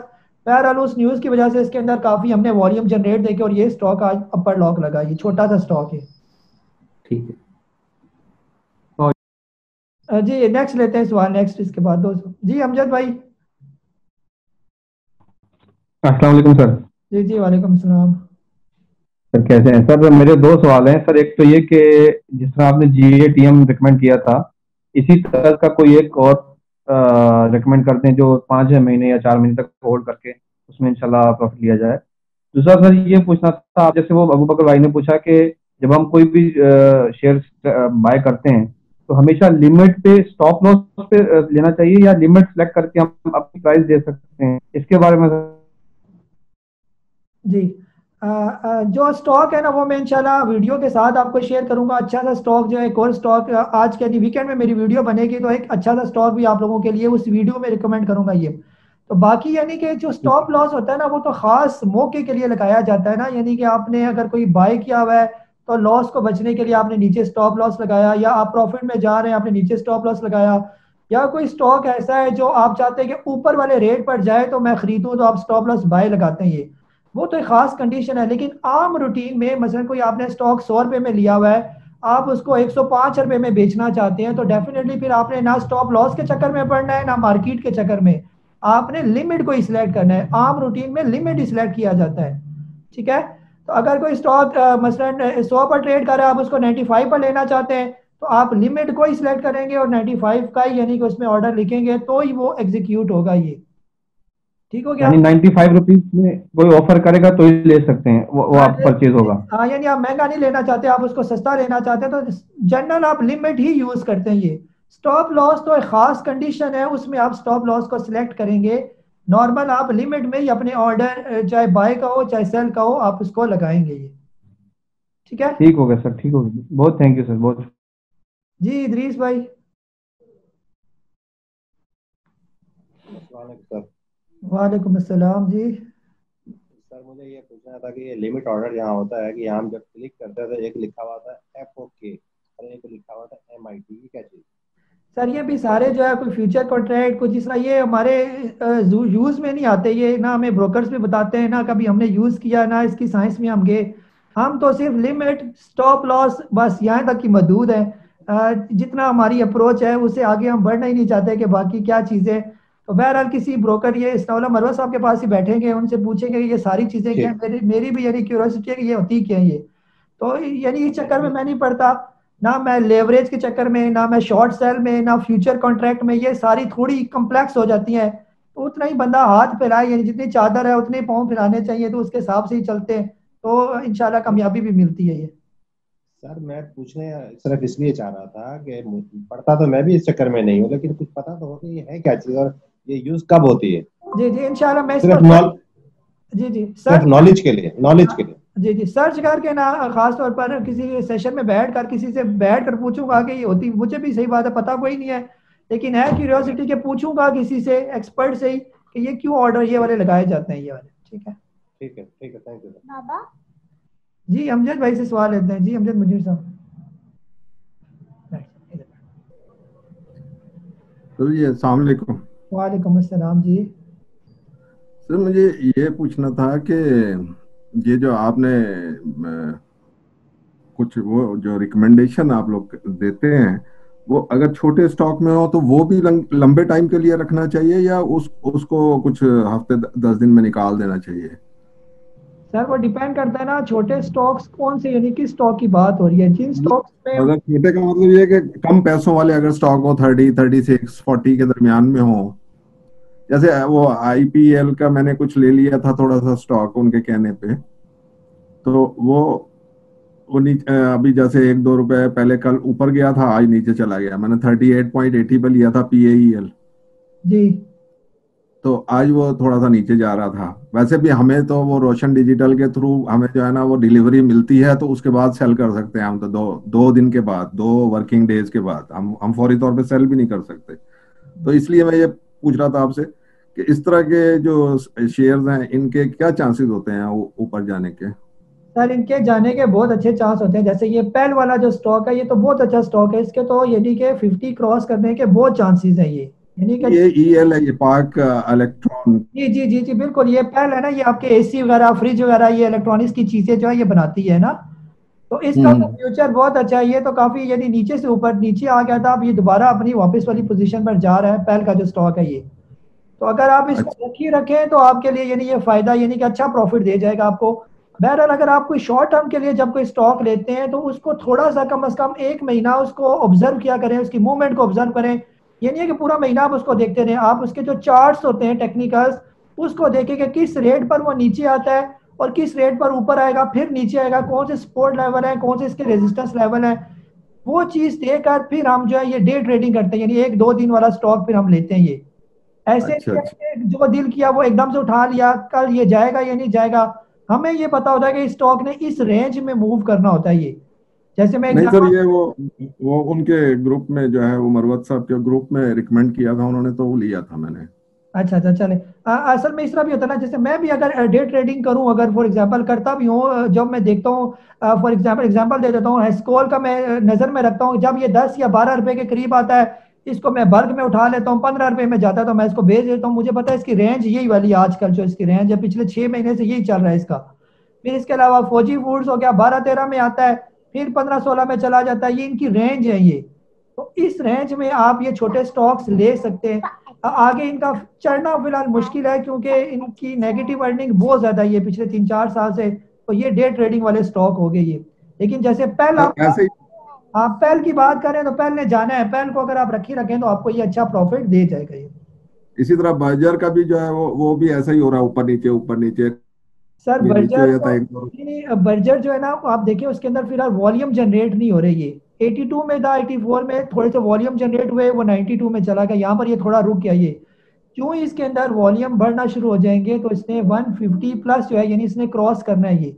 बहरहाल उस न्यूज़ की वजह से इसके अंदर काफ़ी हमने वॉल्यूम जनरेट देखे और ये स्टॉक आज अपर लॉक लगा, ये छोटा सा स्टॉक है, ठीक है और... जी नेक्स्ट लेते हैं सवाल, नेक्स्ट इसके बाद दोस्तों। जी अमजद भाई। अस्सलाम वालेकुम सर। जी जी वालेकुम अस्सलाम। सर कैसे हैं सर? मेरे दो सवाल हैं सर, एक तो ये कि जिस तरह आपने GATM रिकमेंड किया था इसी तरह का कोई एक और रिकमेंड करते हैं जो 5 महीने या 4 महीने तक होल्ड करके उसमें इंशाल्लाह प्रॉफिट लिया जाए। दूसरा सर ये पूछना था, आप जैसे वो अबू बकर भाई ने पूछा कि जब हम कोई भी शेयर बाय करते हैं तो हमेशा लिमिट पे स्टॉप लॉस पे लेना चाहिए या लिमिट सेलेक्ट करके हम अपनी प्राइस दे सकते हैं, इसके बारे में? जी जो स्टॉक है ना वो मैं इंशाल्लाह वीडियो के साथ आपको शेयर करूंगा, अच्छा सा स्टॉक जो है एक और स्टॉक आज के वीकेंड में मेरी वीडियो बनेगी तो एक अच्छा सा स्टॉक भी आप लोगों के लिए उस वीडियो में रिकमेंड करूंगा ये। तो बाकी यानी कि जो स्टॉप लॉस होता है ना वो तो खास मौके के लिए लगाया जाता है ना, यानी कि आपने अगर कोई बाय किया हुआ है तो लॉस को बचने के लिए आपने नीचे स्टॉप लॉस लगाया, या आप प्रॉफिट में जा रहे हैं आपने नीचे स्टॉप लॉस लगाया, या कोई स्टॉक ऐसा है जो आप चाहते हैं कि ऊपर वाले रेट पर जाए तो मैं खरीदूं, तो आप स्टॉप लॉस बाय लगाते हैं। ये वो तो एक खास कंडीशन है, लेकिन आम रूटीन में मसलन कोई आपने स्टॉक 100 रुपये में लिया हुआ है, आप उसको 105 रुपये में बेचना चाहते हैं, तो डेफिनेटली फिर आपने ना स्टॉप लॉस के चक्कर में पड़ना है ना मार्केट के चक्कर में, आपने लिमिट को ही सिलेक्ट करना है। आम रूटीन में लिमिट ही सिलेक्ट किया जाता है, ठीक है। तो अगर कोई स्टॉक मसलन 100 पर ट्रेड कर रहा है, आप उसको 95 पर लेना चाहते हैं, तो आप लिमिट को ही सिलेक्ट करेंगे और 95 का ही यानी कि उसमें ऑर्डर लिखेंगे तो ही वो एग्जीक्यूट होगा। ये ठीक हो गया। 95 रुपीज में कोई ऑफर करेगा तो ही ले सकते हैं, वो आप परचेज होगा। हाँ, यानी आप महंगा नहीं लेना चाहते, आप उसको सस्ता लेना चाहते हैं, तो जनरल आप लिमिट ही यूज करते हैं। ये स्टॉप लॉस तो एक खास कंडीशन है, उसमें आप स्टॉप लॉस को सिलेक्ट करेंगे। नॉर्मल आप लिमिट में ही अपने ऑर्डर चाहे बाय का हो चाहे सेल का हो आप उसको लगाएंगे। ये ठीक है, ठीक हो गया सर, ठीक हो गया, बहुत थैंक यू सर, बहुत। जी इदरीस भाई। वालेकुम अस्सलाम जी। सर मुझे ये पूछना था कि ये लिमिट ऑर्डर यहाँ होता है कि हम जब क्लिक करते हैं तो एक लिखा हुआ था FOK और एक लिखा हुआ था MIT, ये क्या चीज? सर ये भी सारे जो है कोई फ्यूचर कॉन्ट्रैक्ट कुछ इस तरह, ये हमारे यूज में नहीं आते, ये ना हमें ब्रोकर्स भी बताते हैं ना कभी हमने यूज किया ना इसकी साइंस में हम गए। हम तो सिर्फ लिमिट स्टॉप लॉस बस यहाँ तक की महदूद है, जितना हमारी अप्रोच है उससे आगे हम बढ़ना ही नहीं चाहते कि बाकी क्या चीजें। तो बहरहाल किसी ब्रोकर ये सोनावाला मरवा साहब के पास ही बैठेंगे, उनसे पूछेंगे ये सारी चीजें क्या, मेरी भी यानी क्यूरियोसिटी है कि ये होती क्या है। ये तो यानी इस चक्कर में मैं नहीं पड़ता, ना मैं लेवरेज के चक्कर में, ना मैं शॉर्ट सेल में, ना फ्यूचर कॉन्ट्रैक्ट में, ये सारी थोड़ी कम्प्लेक्स हो जाती हैं। तो उतना ही बंदा हाथ फैलाए, यानी जितनी चादर है उतने पाँव फैलाने चाहिए, तो उसके हिसाब से ही चलते हैं तो इंशाल्लाह कामयाबी भी मिलती है। ये सर मैं पूछने सिर्फ इसलिए चाह रहा था कि पढ़ता तो मैं भी इस चक्कर में नहीं हूँ, लेकिन कुछ पता तो हो कि ये है क्या चीज़ और ये यूज कब होती है। जी जी इंशाल्लाह मैं सिर्फ नॉलेज के लिए जी जी सर्च करके ना खासतौर पर किसी सेशन में बैठकर किसी से बैठकर पूछूंगा कि ये होती, मुझे भी सही बात है पता कोई नहीं है, लेकिन है क्यूरियोसिटी के पूछूंगा किसी से एक्सपर्ट से ही कि ये क्यों ऑर्डर ये वाले लगाए जाते हैं ये वाले। ठीक है ठीक है ठीक है, थैंक यू बाबा जी। अमजद भाई से सवाल लेते हैं। जी अमजद मुजीर साहब। सर जी अस्सलाम वालेकुम। वालेकुम अस्सलाम जी। सर मुझे ये पूछना था कि ये जो आपने कुछ वो जो रिकमेंडेशन आप लोग देते हैं वो अगर छोटे स्टॉक में हो तो वो भी लंबे टाइम के लिए रखना चाहिए या उसको कुछ हफ्ते 10 दिन में निकाल देना चाहिए? सर वो डिपेंड करता है ना छोटे स्टॉक्स कौन से, यानी किस स्टॉक की बात हो रही है। जिन स्टॉक्स में मतलब छोटे का मतलब ये है कि कम पैसों वाले अगर स्टॉक हो 30, 36, 40 के दरमियान में हो, जैसे वो IPL का मैंने कुछ ले लिया था थोड़ा सा स्टॉक उनके कहने पे, तो वो अभी जैसे 1-2 रुपए पहले कल ऊपर गया था, आज नीचे चला गया। मैंने 38.80 पे लिया था PAEL जी, तो आज वो थोड़ा सा नीचे जा रहा था। वैसे भी हमें तो वो रोशन डिजिटल के थ्रू हमें जो है ना वो डिलीवरी मिलती है, तो उसके बाद सेल कर सकते हैं हम, तो दो दिन के बाद 2 वर्किंग डेज के बाद हम फौरी तौर पे सेल भी नहीं कर सकते। तो इसलिए मैं ये पूछ रहा था आपसे कि इस तरह के जो शेयर्स हैं इनके क्या चांसेस होते हैं ऊपर जाने के? सर इनके जाने के बहुत अच्छे चांस होते हैं। जैसे ये पहल वाला जो स्टॉक है ये तो बहुत अच्छा स्टॉक है, इसके तो यानी कि 50 क्रॉस करने के बहुत चांसेस हैं। ये EL है, ये पार्क इलेक्ट्रॉन। जी जी जी जी बिल्कुल, ये पहल है ना, ये आपके AC वगैरह फ्रिज वगैरह ये इलेक्ट्रॉनिक्स की चीजें जो है ये बनाती है ना, तो इसका तो फ्यूचर बहुत अच्छा है। ये तो काफी यानी नीचे से ऊपर नीचे आ गया था, अब ये दोबारा अपनी वापस वाली पोजीशन पर जा रहा है। पहल का जो स्टॉक है ये तो अगर आप इसको रखें तो आपके लिए यानी ये फायदा यानी कि अच्छा प्रॉफिट दे जाएगा आपको। बहरहाल अगर आप कोई शॉर्ट टर्म के लिए जब कोई स्टॉक लेते हैं तो उसको थोड़ा सा कम से कम 1 महीना उसको ऑब्जर्व किया करें, उसकी मूवमेंट को ऑब्जर्व करें। ये नहीं है कि पूरा महीना आप उसको देखते रहें, आप उसके जो चार्ट्स होते हैं टेक्निकल्स उसको देखें कि किस रेट पर वो नीचे आता है और किस रेट पर ऊपर आएगा फिर नीचे आएगा, कौन से सपोर्ट लेवल है, कौन से इसके रेजिस्टेंस लेवल है, वो चीज़ देखकर फिर हम जो है ये डे ट्रेडिंग करते हैं, यानी 1-2 दिन वाला स्टॉक फिर हम लेते हैं। ये ऐसे जो दिल किया वो एकदम से उठा लिया, कल ये जाएगा या नहीं जाएगा हमें ये पता होता है कि स्टॉक ने इस रेंज में मूव करना होता है। ये जैसे मैं नहीं सर ये वो उनके ग्रुप में जो है वो मरवत साहब के ग्रुप में रिकमेंड किया था उन्होंने, तो वो लिया था मैंने। अच्छा अच्छा चले। असल में इस तरह भी होता है ना, जैसे मैं भी अगर डे ट्रेडिंग करूं, अगर फॉर एग्जांपल करता भी हूं, जब मैं देखता हूं फॉर एग्जांपल दे देता हूं, हेस्कोल का मैं नज़र में रखता हूं, जब ये 10 या 12 रुपए के करीब आता है इसको मैं बर्ग में उठा लेता हूं, 15 रुपए में जाता है तो मैं इसको बेच देता हूँ। मुझे पता है इसकी रेंज यही वाली, आजकल जो इसकी रेंज है पिछले 6 महीने से यही चल रहा है इसका। फिर इसके अलावा फौजी फूड्स हो गया, 12-13 में आता है, फिर 15-16 में चला जाता है, ये इनकी रेंज है। ये तो इस रेंज में आप ये छोटे स्टॉक्स ले सकते हैं। आगे इनका चढ़ना फिलहाल मुश्किल है क्योंकि इनकी नेगेटिव अर्निंग बहुत ज़्यादा है ये पिछले 3-4 साल से, तो ये डे ट्रेडिंग वाले स्टॉक हो गए ये। लेकिन जैसे पहल, आप पहल की बात करें तो पहल ने जाना है, पहल को अगर आप रखी रखें तो आपको ये अच्छा प्रॉफिट दे जाएगा ये। इसी तरह बर्जर का भी जो है वो भी ऐसा ही हो रहा है, ऊपर नीचे। सर बर्जर जो है ना, आप देखिए उसके अंदर फिलहाल वॉल्यूम जनरेट नहीं हो रही है। 82 में था, 84 में थोड़े से वॉल्यूम जनरेट हुए, वो 92 में चला गया, यहाँ पर ये थोड़ा रुक गया। ये क्यों, इसके अंदर वॉल्यूम बढ़ना शुरू हो जाएंगे तो इसने 150 प्लस जो है यानी इसने क्रॉस करना है ये।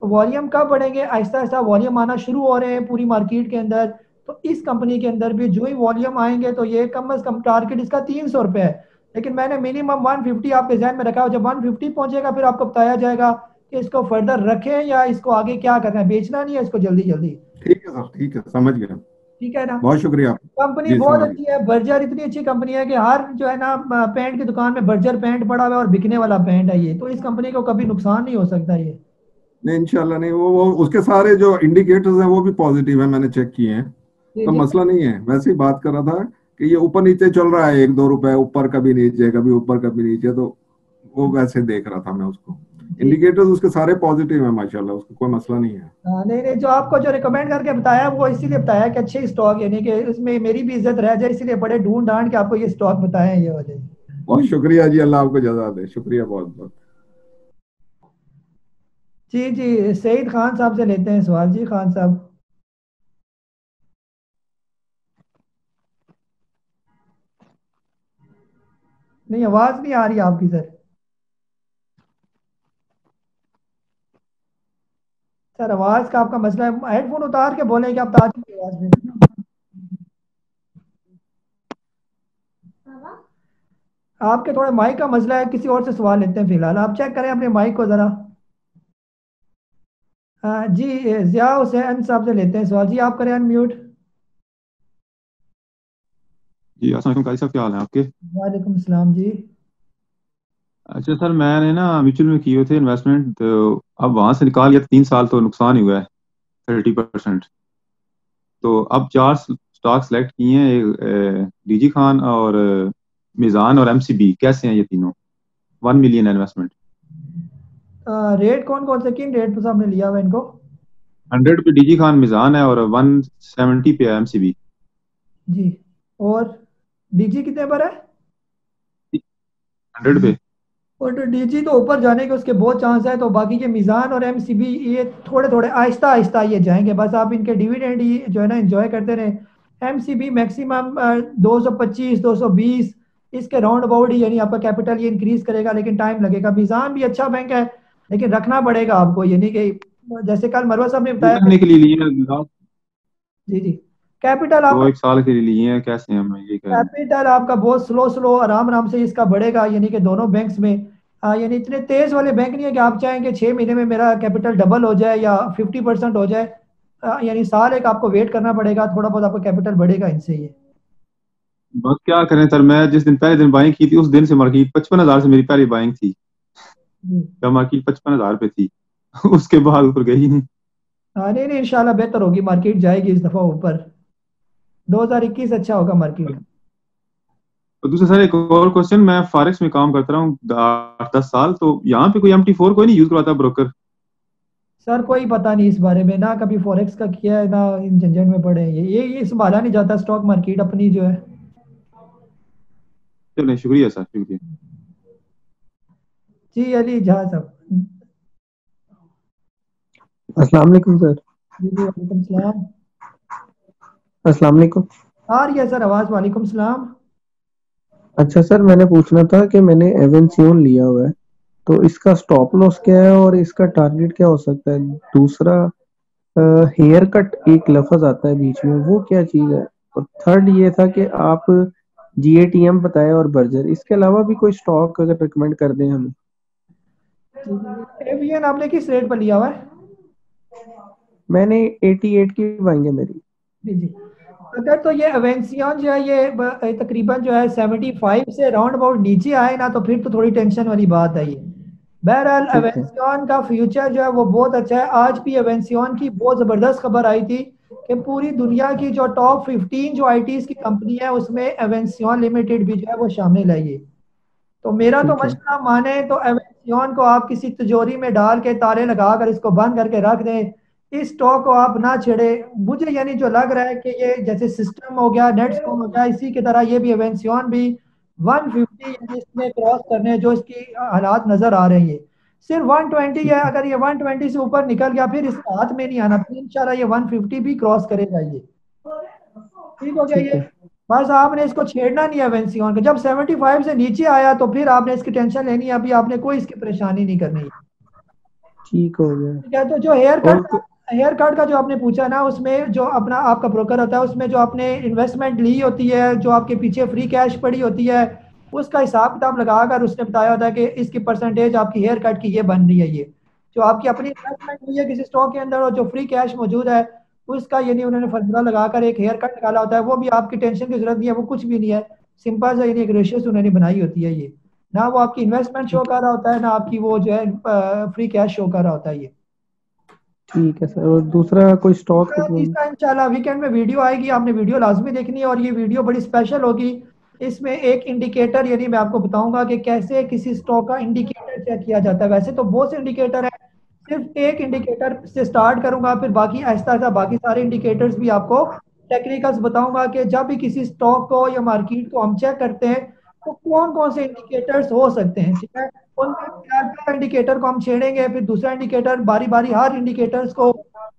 तो वॉल्यूम कब बढ़ेंगे, आहिस्ता आहिस्ता वॉल्यूम आना शुरू हो रहे हैं पूरी मार्केट के अंदर। तो इस कंपनी के अंदर भी जो ही वॉल्यूम आएंगे तो ये कम अज़ कम टारगेट इसका 300 रुपये है, लेकिन मैंने मिनिमम 150 आपके जहन में रखा हो। जब 150 पहुँचेगा फिर आपको बताया जाएगा कि इसको फर्दर रखें या इसको आगे क्या करना है, बेचना नहीं है इसको जल्दी जल्दी। ठीक है सर, ठीक है, समझ गया, ठीक है ना, बहुत शुक्रिया। कंपनी बहुत अच्छी है, बर्जर इतनी अच्छी कंपनी है कि हर जो है ना पैंट की दुकान में बर्जर पैंट पड़ा हुआ है और बिकने वाला पैंट है ये। तो इस कंपनी को कभी नुकसान नहीं हो सकता ये, नहीं इंशाल्लाह नहीं। वो उसके सारे जो इंडिकेटर्स हैं वो भी पॉजिटिव है, मैंने चेक किए हैं तो मसला नहीं है। वैसे ही बात कर रहा था कि ये ऊपर नीचे चल रहा है, 1-2 रुपए ऊपर कभी नीचे, कभी ऊपर कभी नीचे, तो वो वैसे देख रहा था मैं उसको। इंडिकेटर्स उसके सारे पॉजिटिव है माशाल्लाह, उसको कोई मसला नहीं है। नहीं, जो आपको जो रिकमेंड करके बताया वो इसीलिए बताया कि अच्छे स्टॉक, यानी कि इसमें मेरी भी इज्जत रह जाए, इसीलिए बड़े ढूंढ ढांड के आपको ये स्टॉक बताए हैं ये वाले। बहुत शुक्रिया जी, अल्लाह आपको जज़ा दे, शुक्रिया बहुत बहुत। जी जी, सईद खान साहब से लेते हैं सवाल। जी खान साहब, नहीं आवाज नहीं आ रही आपकी सर। सर आवाज का आपका मसला है, हेडफोन उतार के बोलें कि आप ताज की आवाज में। आपके थोड़ा माइक का मसला है, किसी और से सवाल लेते हैं फिलहाल, आप चेक करें अपने माइक को जरा। जी जिया हुसैन साहब से लेते हैं सवाल। जी आप करें अनम्यूट। जी अस्सलाम वालेकुम साहब, क्या हाल है आपके? वालेकुम अस्सलाम जी। अच्छा सर, मैंने ना म्यूचुअल में किए हुए थे इन्वेस्टमेंट, तो अब वहाँ से निकाल लिया, 3 साल तो नुकसान ही हुआ है 30%। तो अब 4 स्टॉक सेलेक्ट किए हैं, डीजी खान और मिज़ान और एमसीबी। कैसे हैं ये तीनों? 1 मिलियन इन्वेस्टमेंट। रेट कौन कौन से, किन रेट पर साहब ने लिया हुआ इनको? 100 पे डीजी खान मिज़ान है और 170 पे एमसीबी। जी, और डीजी कितने पर है? 100 पे। और डीजी तो ऊपर जाने के उसके बहुत चांस है, तो बाकी ये मिज़ान और एमसीबी ये थोड़े थोड़े आहिस्ता आहिस्ता ये जाएंगे, बस आप इनके डिविडेंड ही जो है ना एंजॉय करते रहें। एमसीबी मैक्सिमम 225 220 इसके राउंड अबाउट ही, यानी आपका कैपिटल ये इंक्रीज करेगा लेकिन टाइम लगेगा। मिज़ान भी अच्छा बैंक है लेकिन रखना पड़ेगा आपको, यानी कि जैसे कल मरवा साहब ने बताया। जी जी, कैपिटल आप 1 साल के लिए लिए हैं, कैसे हम ये करें? कैपिटल आपका बहुत स्लो आराम से इसका बढ़ेगा, यानी कि दोनों बैंक्स में, यानी इतने तेज वाले बैंक नहीं है कि आप चाहें कि 6 महीने में मेरा कैपिटल डबल हो जाए या 50% हो जाए, यानी साल एक आपको वेट करना पड़ेगा, थोड़ा बहुत आपका कैपिटल बढ़ेगा इनसे। ये बस क्या करें सर, मैं जिस दिन पहले दिन बाइंग की थी उस दिन से मार्केट 55,000 से मेरी पहली बाइंग थी, मार्केट 55,000 पे थी, उसके बाद ऊपर गई नहीं। नहीं, इंशाल्लाह बेहतर होगी, मार्केट जाएगी इस दफा ऊपर, 2021 अच्छा होगा मार्केट। तो दूसरा सर एक और क्वेश्चन, मैं फॉरेक्स में काम करता रहा हूँ 10 साल, तो यहाँ पे कोई MT4 कोई नहीं यूज करवाता ब्रोकर? सर कोई पता नहीं इस बारे में, ना कभी फॉरेक्स का किया है ना इन झंझट में पड़े हैं ये संभाला नहीं जाता स्टॉक मार्केट अपनी जो है। चलिए शुक्रिया सर, शुक्रिया जी। अली झा साहब, अस्सलाम वालेकुम सर। जी जी वालेकुम सलाम। अस्सलाम वालेकुम। आ रही है सर आवाज? वालेकुम सलाम। अच्छा सर, मैंने पूछना था कि मैंने एवेंसियन लिया हुआ है, तो इसका स्टॉप लॉस क्या है और इसका टारगेट क्या हो सकता है? दूसरा, हेयर कट एक लफज आता है बीच में, वो क्या चीज है? और थर्ड ये था कि आप जीएटीएम बताया और बर्जर, इसके अलावा भी कोई स्टॉक अगर रिकमेंड कर दें हमें। एवियन आपने किस रेट पर लिया हुआ है? मैंने 88 की बाइंग है मेरी। जी जी अगर तो ये एवेंसियन जो है ये तकरीबन जो है 75 से राउंड अबाउट नीचे आए ना तो फिर तो थोड़ी टेंशन वाली बात है ये। बहरहाल एवेंसियन का फ्यूचर जो है वो बहुत अच्छा है। आज भी एवेंसियन की बहुत ज़बरदस्त खबर आई थी कि पूरी दुनिया की जो टॉप 15 जो आईटीज की कंपनी है उसमें एवेंसियन लिमिटेड भी जो है वो शामिल है। ये तो मेरा तो मशवरा माने तो एवेंसियन को आप किसी तिजोरी में डाल के ताले लगा कर इसको बंद करके रख दें, इस स्टॉक को आप ना छेड़े। मुझे यानी जो लग रहा है कि ये जैसे सिस्टम हो गया, नेट्सोल हो गया, इसी की तरह ये भी एवेंसियन भी 150 इसमें क्रॉस करने जो इसकी हालात नजर आ रही है। सिर्फ 120 है, अगर ये 120 से ऊपर निकल गया फिर इस हाथ में नहीं आना, फिर इंशाल्लाह ये 150 भी क्रॉस करेगा ये। ठीक हो गया ये, बस आपने इसको छेड़ना नहीं है एवेंसियन का। जब 75 से नीचे आया तो फिर आपने इसकी टेंशन लेनी है, अभी आपने कोई इसकी परेशानी नहीं करनी है। ठीक हो गया। तो जो हेयर कट का जो आपने पूछा ना, उसमें जो अपना आपका ब्रोकर होता है उसमें जो आपने इन्वेस्टमेंट ली होती है, जो आपके पीछे फ्री कैश पड़ी होती है, उसका हिसाब किताब लगाकर उसने बताया होता है कि इसकी परसेंटेज आपकी हेयर कट की ये बन रही है। ये जो आपकी अपनी इन्वेस्टमेंट हुई है किसी स्टॉक के अंदर और जो फ्री कैश मौजूद है उसका यानी उन्होंने फार्मूला लगाकर एक हेयर कट निकाला होता है। वो भी आपकी टेंशन की जरूरत नहीं है, वो कुछ भी नहीं है, सिंपल सा यानी एक रेशियो उन्होंने बनाई होती है। ये ना वो आपकी इन्वेस्टमेंट शो कर रहा होता है ना आपकी वो जो है फ्री कैश शो कर रहा होता है ये। ठीक है सर। और दूसरा कोई स्टॉक? तीसरा इंशाल्लाह वीकेंड में वीडियो आएगी, आपने वीडियो लाजमी देखनी है और ये वीडियो बड़ी स्पेशल होगी। इसमें एक इंडिकेटर यानी मैं आपको बताऊंगा कि कैसे किसी स्टॉक का इंडिकेटर चेक किया जाता है। वैसे तो बहुत से इंडिकेटर है, सिर्फ एक इंडिकेटर से स्टार्ट करूंगा फिर बाकी आहिस्ता आहिस्ता बाकी सारे इंडिकेटर्स भी आपको टेक्निकल्स बताऊंगा कि जब भी किसी स्टॉक को या मार्केट को हम चेक करते हैं तो कौन कौन से इंडिकेटर्स हो सकते हैं। ठीक है, उनमें इंडिकेटर को हम छेड़ेंगे फिर दूसरा इंडिकेटर, बारी बारी हर इंडिकेटर्स को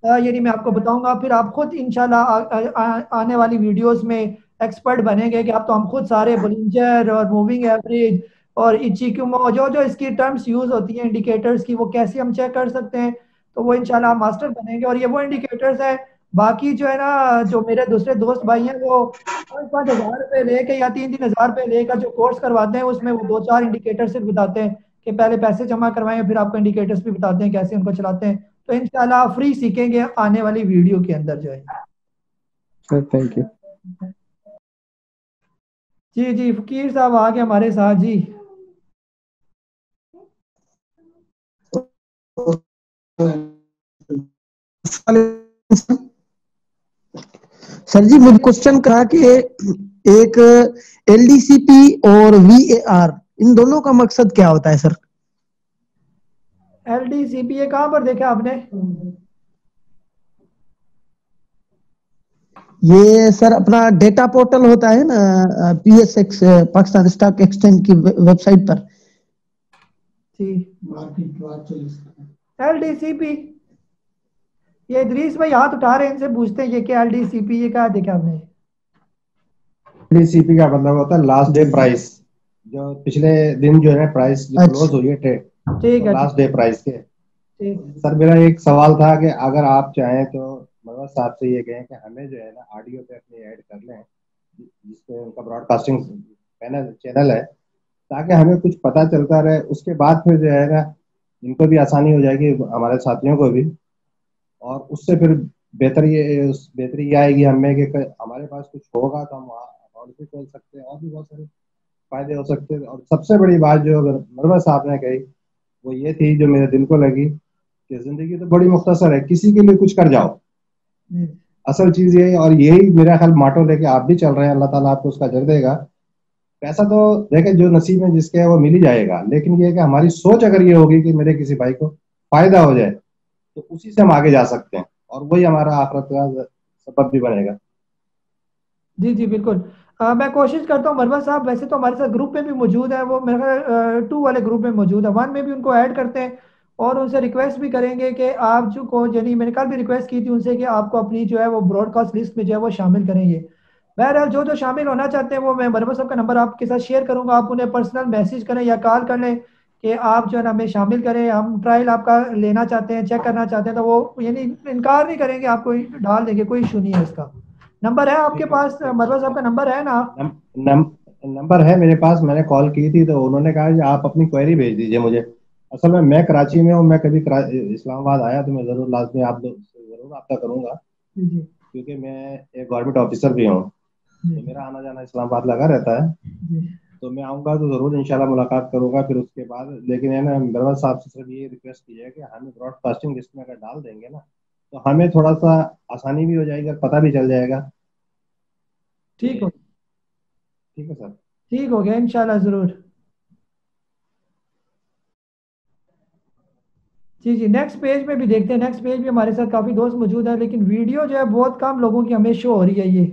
यानी मैं आपको बताऊंगा। फिर आप खुद इंशाल्लाह आने वाली वीडियोस में एक्सपर्ट बनेंगे कि आप तो हम खुद सारे बोलिंजर और मूविंग एवरेज और इचिकुमो जो जो इसकी टर्म्स यूज होती हैं इंडिकेटर्स की वो कैसे हम चेक कर सकते हैं, तो वो इंशाल्लाह मास्टर बनेंगे। और ये वो इंडिकेटर्स है। बाकी जो है ना जो मेरे दूसरे दोस्त भाई हैं वो 5,000 रुपये लेके या 3,000 रुपये लेकर जो कोर्स करवाते हैं उसमें वो 2-4 इंडिकेटर सिर्फ बताते हैं कि पहले पैसे जमा करवाएं फिर आपको इंडिकेटर्स भी बताते हैं कैसे उनको चलाते हैं। तो इंशाल्लाह फ्री सीखेंगे आने वाली वीडियो के अंदर जो है सर। Thank you. जी जी फकीर साहब आ गए हमारे साथ जी। सर जी मुझे क्वेश्चन कहा कि एक एलडीसीपी और वीएआर इन दोनों का मकसद क्या होता है सर? एलडीसीपी ये कहाँ पर देखा आपने? ये सर अपना डेटा पोर्टल होता है ना पीएसएक्स पाकिस्तान स्टॉक एक्सचेंज की वेबसाइट पर। एलडीसीपी ये इदरीस भाई हाथ उठा रहे हैं, इनसे पूछते हैं ये क्या एलडीसीपी ये कहाँ देखा आपने? एलडीसीपी का मतलब होता है लास्ट डे प्राइस, जो पिछले दिन जो है प्राइस क्लोज हुई है ट्रेड, ठीक है लास्ट डे प्राइस के। सर मेरा एक सवाल था कि अगर आप चाहें तो मरवत साहब से ये कहें कि हमें जो है ना ऑडियो पे अपने ऐड कर लें जिसपे उनका ब्रॉडकास्टिंग चैनल है, ताकि हमें कुछ पता चलता रहे। उसके बाद फिर जो है ना इनको भी आसानी हो जाएगी, हमारे साथियों को भी, और उससे फिर बेहतरी आएगी हमें कि हमारे पास कुछ होगा तो हम अकाउंट भी खोल सकते हैं और भी बहुत सारे फायदे हो सकते हैं। और सबसे बड़ी बात जो मरवत साहब ने कही वो ये थी जो मेरे दिल को लगी कि जिंदगी तो बड़ी मुख्तसर है, किसी के लिए कुछ कर जाओ, असल चीज़ यही। और यही मेरा ख्याल माटो लेके आप भी चल रहे हैं, अल्लाह ताला आपको उसका अजर देगा। पैसा तो देखें जो नसीब में जिसके है वो मिल ही जाएगा, लेकिन ये है कि हमारी सोच अगर ये होगी कि मेरे किसी भाई को फायदा हो जाए तो उसी से हम आगे जा सकते हैं और वही हमारा आखिरत का सबब भी बनेगा। जी जी बिल्कुल। मैं कोशिश करता हूँ मरवा साहब वैसे तो हमारे साथ ग्रुप में भी मौजूद है, वो मेरे 2 वाले ग्रुप में मौजूद है, 1 में भी उनको ऐड करते हैं और उनसे रिक्वेस्ट भी करेंगे कि आप जो को यानी मैंने कल भी रिक्वेस्ट की थी उनसे कि आपको अपनी जो है वो ब्रॉडकास्ट लिस्ट में जो है वो शामिल करेंगे। बहरहाल जो जो शामिल होना चाहते हैं वो मैं मरवा साहब का नंबर आपके साथ शेयर करूँगा, आप उन्हें पर्सनल मैसेज करें या कॉल कर लें कि आप जो है ना हमें शामिल करें, हम ट्रायल आपका लेना चाहते हैं, चेक करना चाहते हैं, तो वो यानी इनकार नहीं करेंगे, आपको डाल देंगे, कोई इशू नहीं है। इसका नंबर है आपके पास? मरवा साहब का नंबर है ना? नंबर है मेरे पास, मैंने कॉल की थी तो उन्होंने कहा कि आप अपनी क्वेरी भेज दीजिए मुझे। असल में मैं कराची में हूँ, मैं कभी इस्लामाबाद आया तो मैं ज़रूर लाजमी आप लोग ज़रूर रब्ता करूँगा, क्योंकि मैं एक गवर्नमेंट ऑफिसर भी हूँ तो मेरा आना जाना इस्लामाबाद लगा रहता है, तो मैं आऊँगा तो ज़रूर इंशाल्लाह मुलाकात करूँगा। फिर उसके बाद लेकिन है ना बरवा साहब से सिर्फ ये रिक्वेस्ट की है कि हमें ब्रॉडकास्टिंग लिस्ट में अगर डाल देंगे ना तो हमें थोड़ा सा आसानी भी हो जाएगी, पता भी चल जाएगा। ठीक हो, ठीक है सर, ठीक हो गया इंशाल्लाह ज़रूर। जी जी, नेक्स्ट पेज में भी देखते हैं। नेक्स्ट पेज में हमारे साथ काफ़ी दोस्त मौजूद हैं, लेकिन वीडियो जो है बहुत कम लोगों की हमें शो हो रही है। ये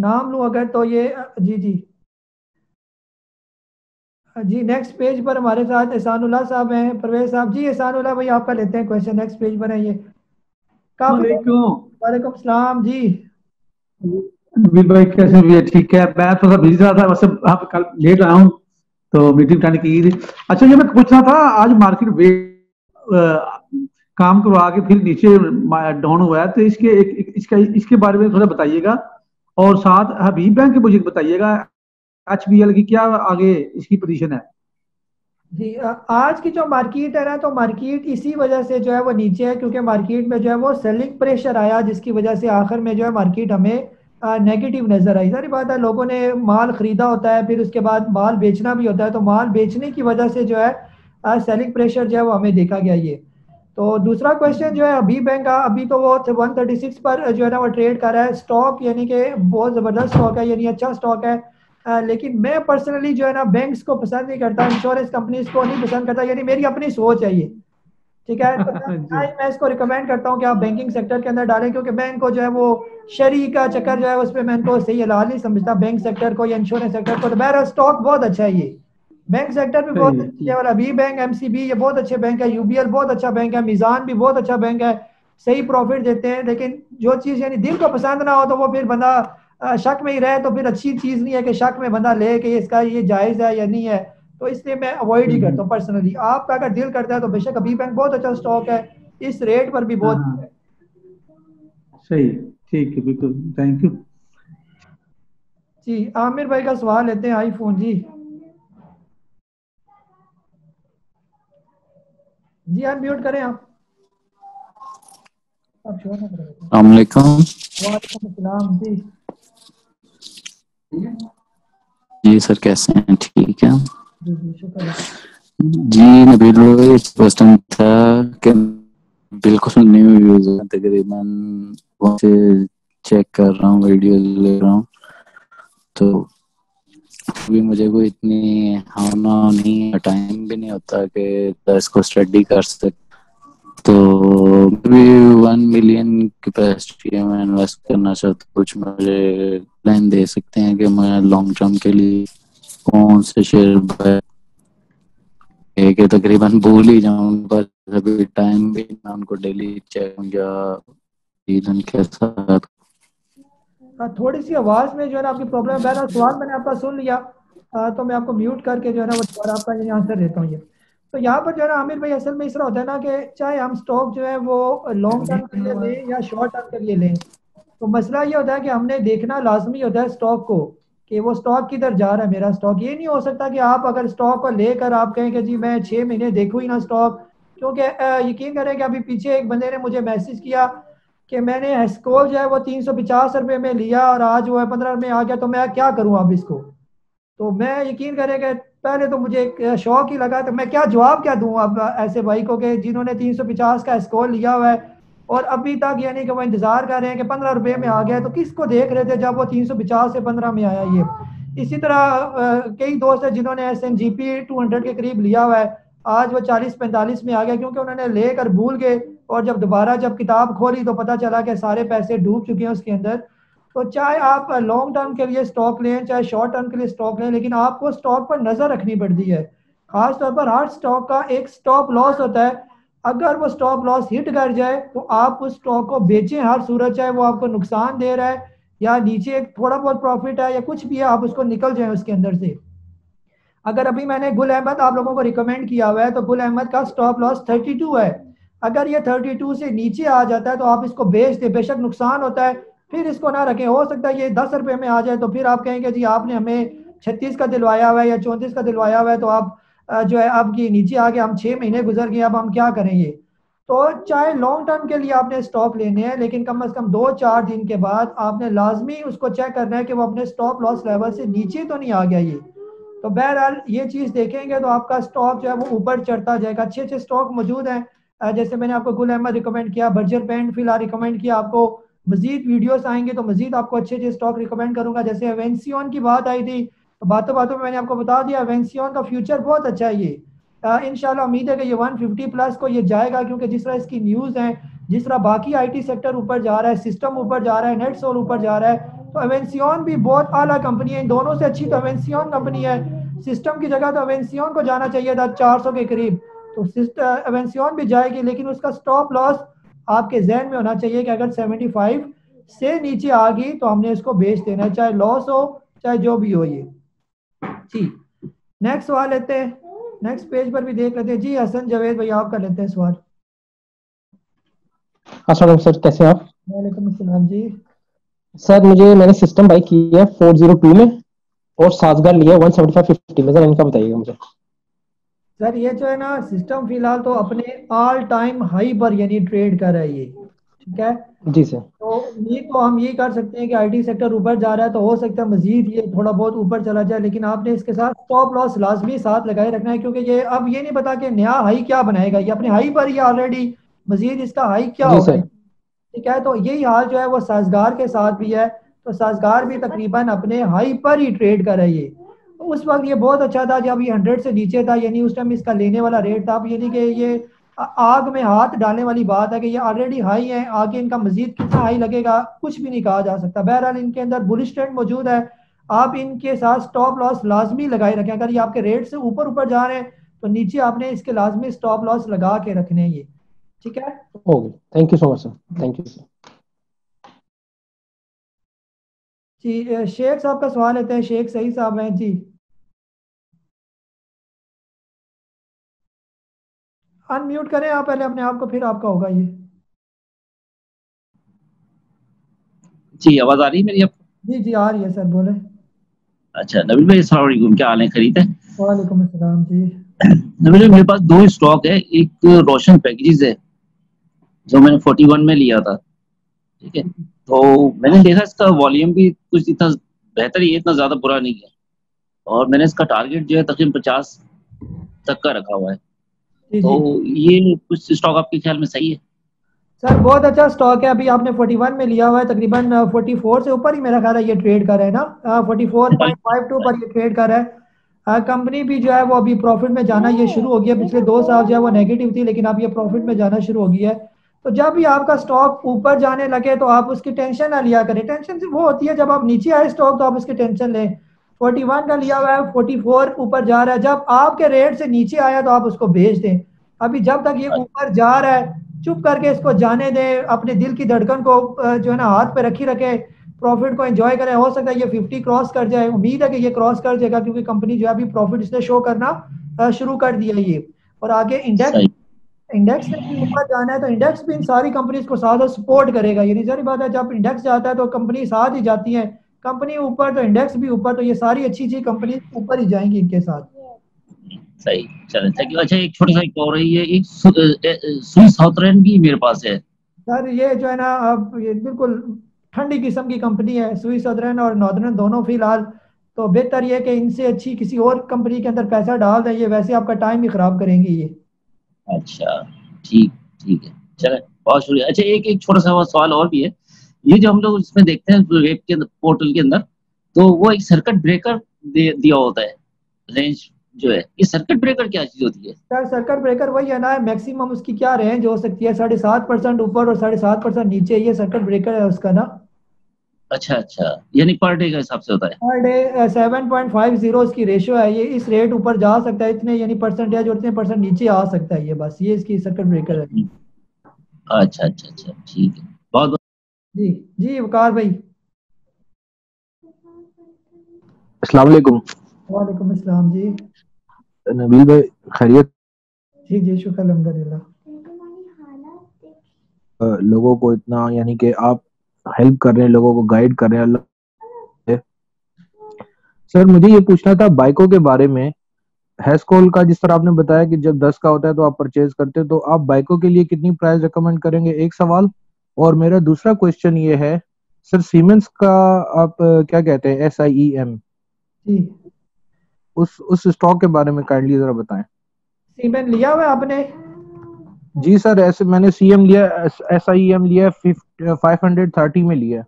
नाम लूँ अगर तो ये जी जी जी नेक्स्ट पेज पर हमारे साथ एहसानुल्लाह साहब हैं, परवेज साहब जी। एहसानुल्लाह भाई आपका लेते हैं क्वेश्चन, नेक्स्ट पेज पर है ये। वालेकुम सलाम जी भाई, कैसे भी है? ठीक है, मैं थोड़ा सा बिजी रहा था वैसे, आप कल लेट आया हूँ तो मीटिंग टाइम की। अच्छा ये मैं पूछ रहा था, आज मार्केट काम करवा के फिर नीचे डाउन हुआ है, तो इसके बारे में थोड़ा बताइएगा, और साथ हबीब बैंक के मुझे बताइएगा एचबीएल की क्या आगे इसकी पोजीशन है। जी, आज की जो मार्केट है ना, तो मार्केट इसी वजह से जो है वो नीचे है, क्योंकि मार्केट में जो है वो सेलिंग प्रेशर आया, जिसकी वजह से आखिर में जो है मार्केट हमें नेगेटिव नज़र आई। सारी बात है, लोगों ने माल ख़रीदा होता है, फिर उसके बाद माल बेचना भी होता है, तो माल बेचने की वजह से जो है सेलिंग प्रेशर जो है वो हमें देखा गया। ये तो दूसरा क्वेश्चन जो है अभी बैंक का, अभी तो वो 136 पर जो है ना वो ट्रेड कर रहा है। स्टॉक यानी कि बहुत ज़बरदस्त स्टॉक है, यानी अच्छा स्टॉक है, लेकिन मैं पर्सनली जो है ना बैंक्स को पसंद नहीं करता, इंश्योरेंस कंपनीज को नहीं पसंद करता, यानी मेरी अपनी सोच है ये। ठीक है, तो मैं इसको रिकमेंड करता हूँ कि आप बैंकिंग सेक्टर के अंदर डालें, क्योंकि बैंक को जो है वो शरी का चक्कर जो है उस पर मैं इनको सही हलाल नहीं समझता, बैंक सेक्टर को या इंश्योरेंस सेक्टर को। तो बहरहाल स्टॉक बहुत अच्छा है, ये बैंक सेक्टर भी बहुत अच्छी है, और अभी बैंक, एमसीबी ये बहुत अच्छे बैंक है, यूबीएल बहुत अच्छा बैंक है, मिज़ान भी बहुत अच्छा बैंक है, सही प्रॉफिट देते हैं। लेकिन जो चीज़ यानी दिल को पसंद ना हो तो वो फिर बंदा शक में ही रहे, तो फिर अच्छी चीज़ नहीं है कि शक में बंदा ले कि इसका ये जायज़ है या नहीं है, तो इसलिए मैं अवॉइड ही करता हूँ पर्सनली। आपका अगर दिल करता है तो बेशक अभी बैंक बहुत अच्छा स्टॉक है, इस रेट पर भी बहुत है। सही, ठीक है, बिल्कुल, थैंक यू जी। आमिर भाई का सवाल लेते हैं आईफोन। जी जी अनम्यूट करें आप। अस्सलाम वालेकुम। वालेकुम अस्सलाम जी। जी सर कैसे हैं? ठीक है जी। नबील भाई क्वेश्चन था कि बिल्कुल न्यू यूजर तकरीबन वहाँ से चेक कर रहा हूँ, वीडियोस ले रहा हूँ, तो भी मुझे कोई इतनी हाना नहीं, टाइम भी नहीं होता कि इसको स्टडी कर सके, तो भी 1 मिलियन कैपेसिटी में इन्वेस्ट करना चाहता। कुछ मुझे प्लान दे सकते हैं कि मैं लॉन्ग टर्म के लिए कौन से शेयर एक तकरीबन भूल ही जाऊँ, पर अभी टाइम भी ना उनको डेली चेक या सीजन के साथ। थोड़ी सी आवाज में जो है ना आपकी प्रॉब्लम है। बहरहाल सवाल मैंने आपका सुन लिया, तो मैं आपको म्यूट करके जो है ना वो दोबारा आपका ये आंसर देता हूँ। ये तो यहाँ पर जो है ना आमिर भाई असल में इस तरह होता है ना कि चाहे हम स्टॉक जो है वो लॉन्ग टर्म के लिए लें या शॉर्ट टर्म के लिए लें, तो मसला ये होता है कि हमने देखना लाजमी होता है स्टॉक को कि वो स्टॉक किधर जा रहा है मेरा स्टॉक। ये नहीं हो सकता कि आप अगर स्टॉक को लेकर आप कहें कि जी मैं 6 महीने देखूँ ही ना स्टॉक, क्योंकि यकीन करें कि अभी पीछे एक बंदे ने मुझे मैसेज किया कि मैंने हेस्कोल जो है वो 350 रुपये में लिया और आज वो 15 में आ गया, तो मैं क्या करूँ आप इसको? तो मैं यकीन करें कि पहले तो मुझे एक शौक ही लगा, तो मैं क्या जवाब क्या दूँ अब ऐसे भाई को कि जिन्होंने 350 का हेस्कोल लिया हुआ है और अभी तक यानी कि वो इंतज़ार कर रहे हैं कि 15 रुपये में आ गया, तो किसको देख रहे थे जब वो 350 से 15 में आया। ये इसी तरह कई दोस्त हैं जिन्होंने SNGP 200 के करीब लिया हुआ है, आज वो 40-45 में आ गया, क्योंकि उन्होंने लेकर भूल गए और जब दोबारा जब किताब खोली तो पता चला कि सारे पैसे डूब चुके हैं उसके अंदर। तो चाहे आप लॉन्ग टर्म के लिए स्टॉक लें चाहे शॉर्ट टर्म के लिए स्टॉक लें, लेकिन आपको स्टॉक पर नज़र रखनी पड़ती है। ख़ासतौर पर हर स्टॉक का एक स्टॉप लॉस होता है, अगर वो स्टॉप लॉस हिट कर जाए तो आप उस स्टॉक को बेचें हर सूरत, चाहे वो आपको नुकसान दे रहा है या नीचे एक थोड़ा बहुत प्रॉफिट है या कुछ भी है, आप उसको निकल जाएं उसके अंदर से। अगर अभी मैंने गुल अहमद आप लोगों को रिकमेंड किया हुआ है, तो गुल अहमद का स्टॉप लॉस 32 है, अगर ये 32 से नीचे आ जाता है तो आप इसको बेच दें। बेशक नुकसान होता है, फिर इसको ना रखें, हो सकता है ये 10 रुपये में आ जाए तो फिर आप कहेंगे जी आपने हमें 36 का दिलवाया हुआ है या 34 का दिलवाया हुआ है, तो आप जो है अब ये नीचे आ गए, हम 6 महीने गुजर गए, अब हम क्या करेंगे। तो चाहे लॉन्ग टर्म के लिए आपने स्टॉप लेने हैं, लेकिन कम से कम 2-4 दिन के बाद आपने लाजमी उसको चेक करना है कि वो अपने स्टॉप लॉस लेवल से नीचे तो नहीं आ गया ये। तो बहरहाल ये चीज़ देखेंगे तो आपका स्टॉक जो है वो ऊपर चढ़ता जाएगा। अच्छे अच्छे स्टॉक मौजूद हैं, जैसे मैंने आपको गुल अहमद रिकमेंड किया, बर्जर पेंट फिलहाल रिकमेंड किया, आपको मजीद वीडियोस आएंगे तो मजीद आपको अच्छे अच्छे स्टॉक रिकमेंड करूंगा। जैसे एवेंसियन की बात आई थी तो बातों बातों में मैंने आपको बता दिया एवेंसियन का फ्यूचर बहुत अच्छा है, ये इंशाल्लाह उम्मीद है कि ये 150+ को ये जाएगा, क्योंकि जिस तरह इसकी न्यूज़ है, जिस तरह बाकी IT सेक्टर ऊपर जा रहा है, सिस्टम ऊपर जा रहा है, नेटसोल ऊपर जा रहा है, तो एवेंसियन भी बहुत आला कंपनी है। इन दोनों से अच्छी तो एवेंसियन कंपनी है, सिस्टम की जगह तो एवेंसियन को जाना चाहिए था 400 के करीब, तो एवेंसियन भी जाएगी, लेकिन उसका स्टॉप लॉस आपके जहन में होना चाहिए कि अगर 75 से नीचे आ गई तो हमने इसको बेच देना है, चाहे लॉस हो चाहे जो भी हो। ये ठीक, नेक्स्ट सवाल लेते हैं, नेक्स्ट पेज पर भी देख लेते हैं। जी हसन जावेद भैया आप कर लेते हैं सवाल। अस्सलाम सर, कैसे आप? वालेकुम अस्सलाम जी। सर मैंने सिस्टम बाई की है 402 में और साजगार लिया 175.50 में, सर इनका बताइएगा मुझे। सर ये जो है ना सिस्टम फिलहाल तो अपने ऑल टाइम हाई पर यानी ट्रेड कर रहा है ये, ठीक है जी सर। तो ये तो हम ये कर सकते हैं कि IT सेक्टर ऊपर जा रहा है तो हो सकता है मजीद ये थोड़ा बहुत ऊपर चला जाए, लेकिन आपने इसके साथ स्टॉप लॉस लाजमी साथ लगाए रखना है, क्योंकि ये अब ये नहीं पता कि नया हाई क्या बनाएगा, ये अपने हाई पर ही ऑलरेडी मजीद इसका हाई क्या होगा, ठीक है। तो यही हाल जो है वो साजगार के साथ भी है, तो साजगार भी तकरीबन अपने हाई पर ही ट्रेड कर रही है। उस वक्त ये बहुत अच्छा था जब ये 100 से नीचे था, यानी उस टाइम इसका लेने वाला रेट था। अब यानी कि ये आग में हाथ डालने वाली बात है कि ये ऑलरेडी हाई है, आगे इनका मजीद कितना हाई लगेगा कुछ भी नहीं कहा जा सकता। बहरहाल इनके अंदर बुलिश ट्रेंड मौजूद है, आप इनके साथ स्टॉप लॉस लाजमी लगाए रखें। अगर ये आपके रेट से ऊपर ऊपर जा रहे हैं तो नीचे आपने इसके लाजमी स्टॉप लॉस लगा के रखने, ये ठीक है। Thank you so much sir, thank you sir जी। शेख साहब का सवाल लेते हैं, शेख सही साहब हैं जी। अनम्यूट करें आप पहले अपने आप को, फिर आपका होगा ये। जी आवाज आ रही है मेरी आपको? जी जी आ रही है सर, बोले। अच्छा नबील भाई अस्सलाम वालेकुम, क्या हाल है, खरीद है? वालेकुम अस्सलाम जी। नबील भाई मेरे पास 2 स्टॉक है, एक रोशन पैकेजेस है जो मैंने 41 में लिया था, ठीक है। तो मैंने देखा इसका वॉल्यूम भी कुछ इतना बेहतर ही है, इतना ज्यादा बुरा नहीं है, और मैंने इसका टारगेट जो है तकरीबन 50 तक का रखा हुआ है। तो ये कुछ स्टॉक आपके ख्याल में सही है? सर बहुत अच्छा स्टॉक है, अभी आपने 41 में लिया हुआ है, तकरीबन 44 से ऊपर ही मेरा ख्याल है ये ट्रेड कर रहा है ना, 44.52 पर ये ट्रेड कर रहा है। कंपनी भी जो है वो अभी प्रॉफिट में जाना ये शुरू हो गया, पिछले 2 साल जो है वो नेगेटिव थी, लेकिन अब ये प्रॉफिट में जाना शुरू हो गया है। तो जब भी आपका स्टॉक ऊपर जाने लगे तो आप उसकी टेंशन ना लिया करें, टेंशन सिर्फ वो होती है जब आप नीचे आए स्टॉक तो आप उसकी टेंशन लें। 41 का लिया हुआ है, 44 ऊपर जा रहा है, जब आपके रेट से नीचे आया तो आप उसको बेच दें। अभी जब तक ये ऊपर जा रहा है चुप करके इसको जाने दें, अपने दिल की धड़कन को जो है ना हाथ पे रखी रखें, प्रॉफिट को एंजॉय करें। हो सकता है ये 50 क्रॉस कर जाए, उम्मीद है कि ये क्रॉस कर जाएगा, क्योंकि कंपनी जो है अभी प्रॉफिट इसने शो करना शुरू कर दिया ये, और आगे इंडेक्स में ऊपर जाना है तो इंडेक्स भी इन सारी कंपनीज को साथ सपोर्ट करेगा। ये जारी बात है जब इंडेक्स जाता है तो कंपनी साथ ही जाती है, कंपनी ऊपर तो इंडेक्स भी ऊपर, तो ये सारी अच्छी अच्छी कंपनी ऊपर ही जाएंगी इनके साथ। सही चलें, थैंक यू। अच्छा एक छोटा सा एक और रही है, एक स्विस हाउथरन भी मेरे पास है सर, ये जो है ना अब ये बिल्कुल ठंडी किस्म की कंपनी है, स्विस हाउथरन और नॉर्दर्न दोनों फिलहाल। तो बेहतर ये कि इनसे अच्छी किसी और कंपनी के अंदर पैसा डाल दें, ये वैसे आपका टाइम ही खराब करेंगे ये। अच्छा ठीक है, चलें बहुत शुक्रिया। अच्छा एक छोटा सा सवाल और भी है, ये जो हम लोग इसमें देखते हैं वेब के पोर्टल के अंदर तो वो एक सर्किट ब्रेकर दिया होता है रेंज जो है, ये सर्किट ब्रेकर क्या चीज होती है? सर सर्किट ब्रेकर वही है ना, मैक्सिमम उसकी क्या रेंज हो सकती है, 7.5% ऊपर और 7.5% नीचे, ये सर्किट ब्रेकर है उसका ना। अच्छा यानी पर डे का हिसाब से होता है, पर डे 7.50 इसकी रेशियो है, ये इस रेट ऊपर जा सकता है इतने यानी परसेंटेज और इतने परसेंट नीचे आ सकता है ये, बस ये इसकी सर्किट ब्रेकर है। अच्छा ठीक है, बहुत जी जी। वकार भाई अस्सलाम वालेकुम। वालेकुम अस्सलाम जी। नबील भाई खैरियत? जी जी शुक्र अल्हम्दुलिल्लाह। लोगों को इतना यानी कि आप हेल्प कर रहे हैं, लोगों को गाइड कर रहे हैं। सर मुझे ये पूछना था बाइको के बारे में, हैस्कोल का जिस तरह आपने बताया कि जब 10 का होता है तो आप परचेज करते हो, तो आप बाइकों के लिए कितनी प्राइस रेकमेंड करेंगे, एक सवाल। और मेरा दूसरा क्वेश्चन ये है सर, सीमेंस का आप क्या कहते हैं SIEM, उस स्टॉक के बारे में काइंडली जरा बताएं। सीमेंस लिया हुआ आपने? जी सर, ऐसे मैंने सीएम लिया, SIEM लिया 530 में लिया।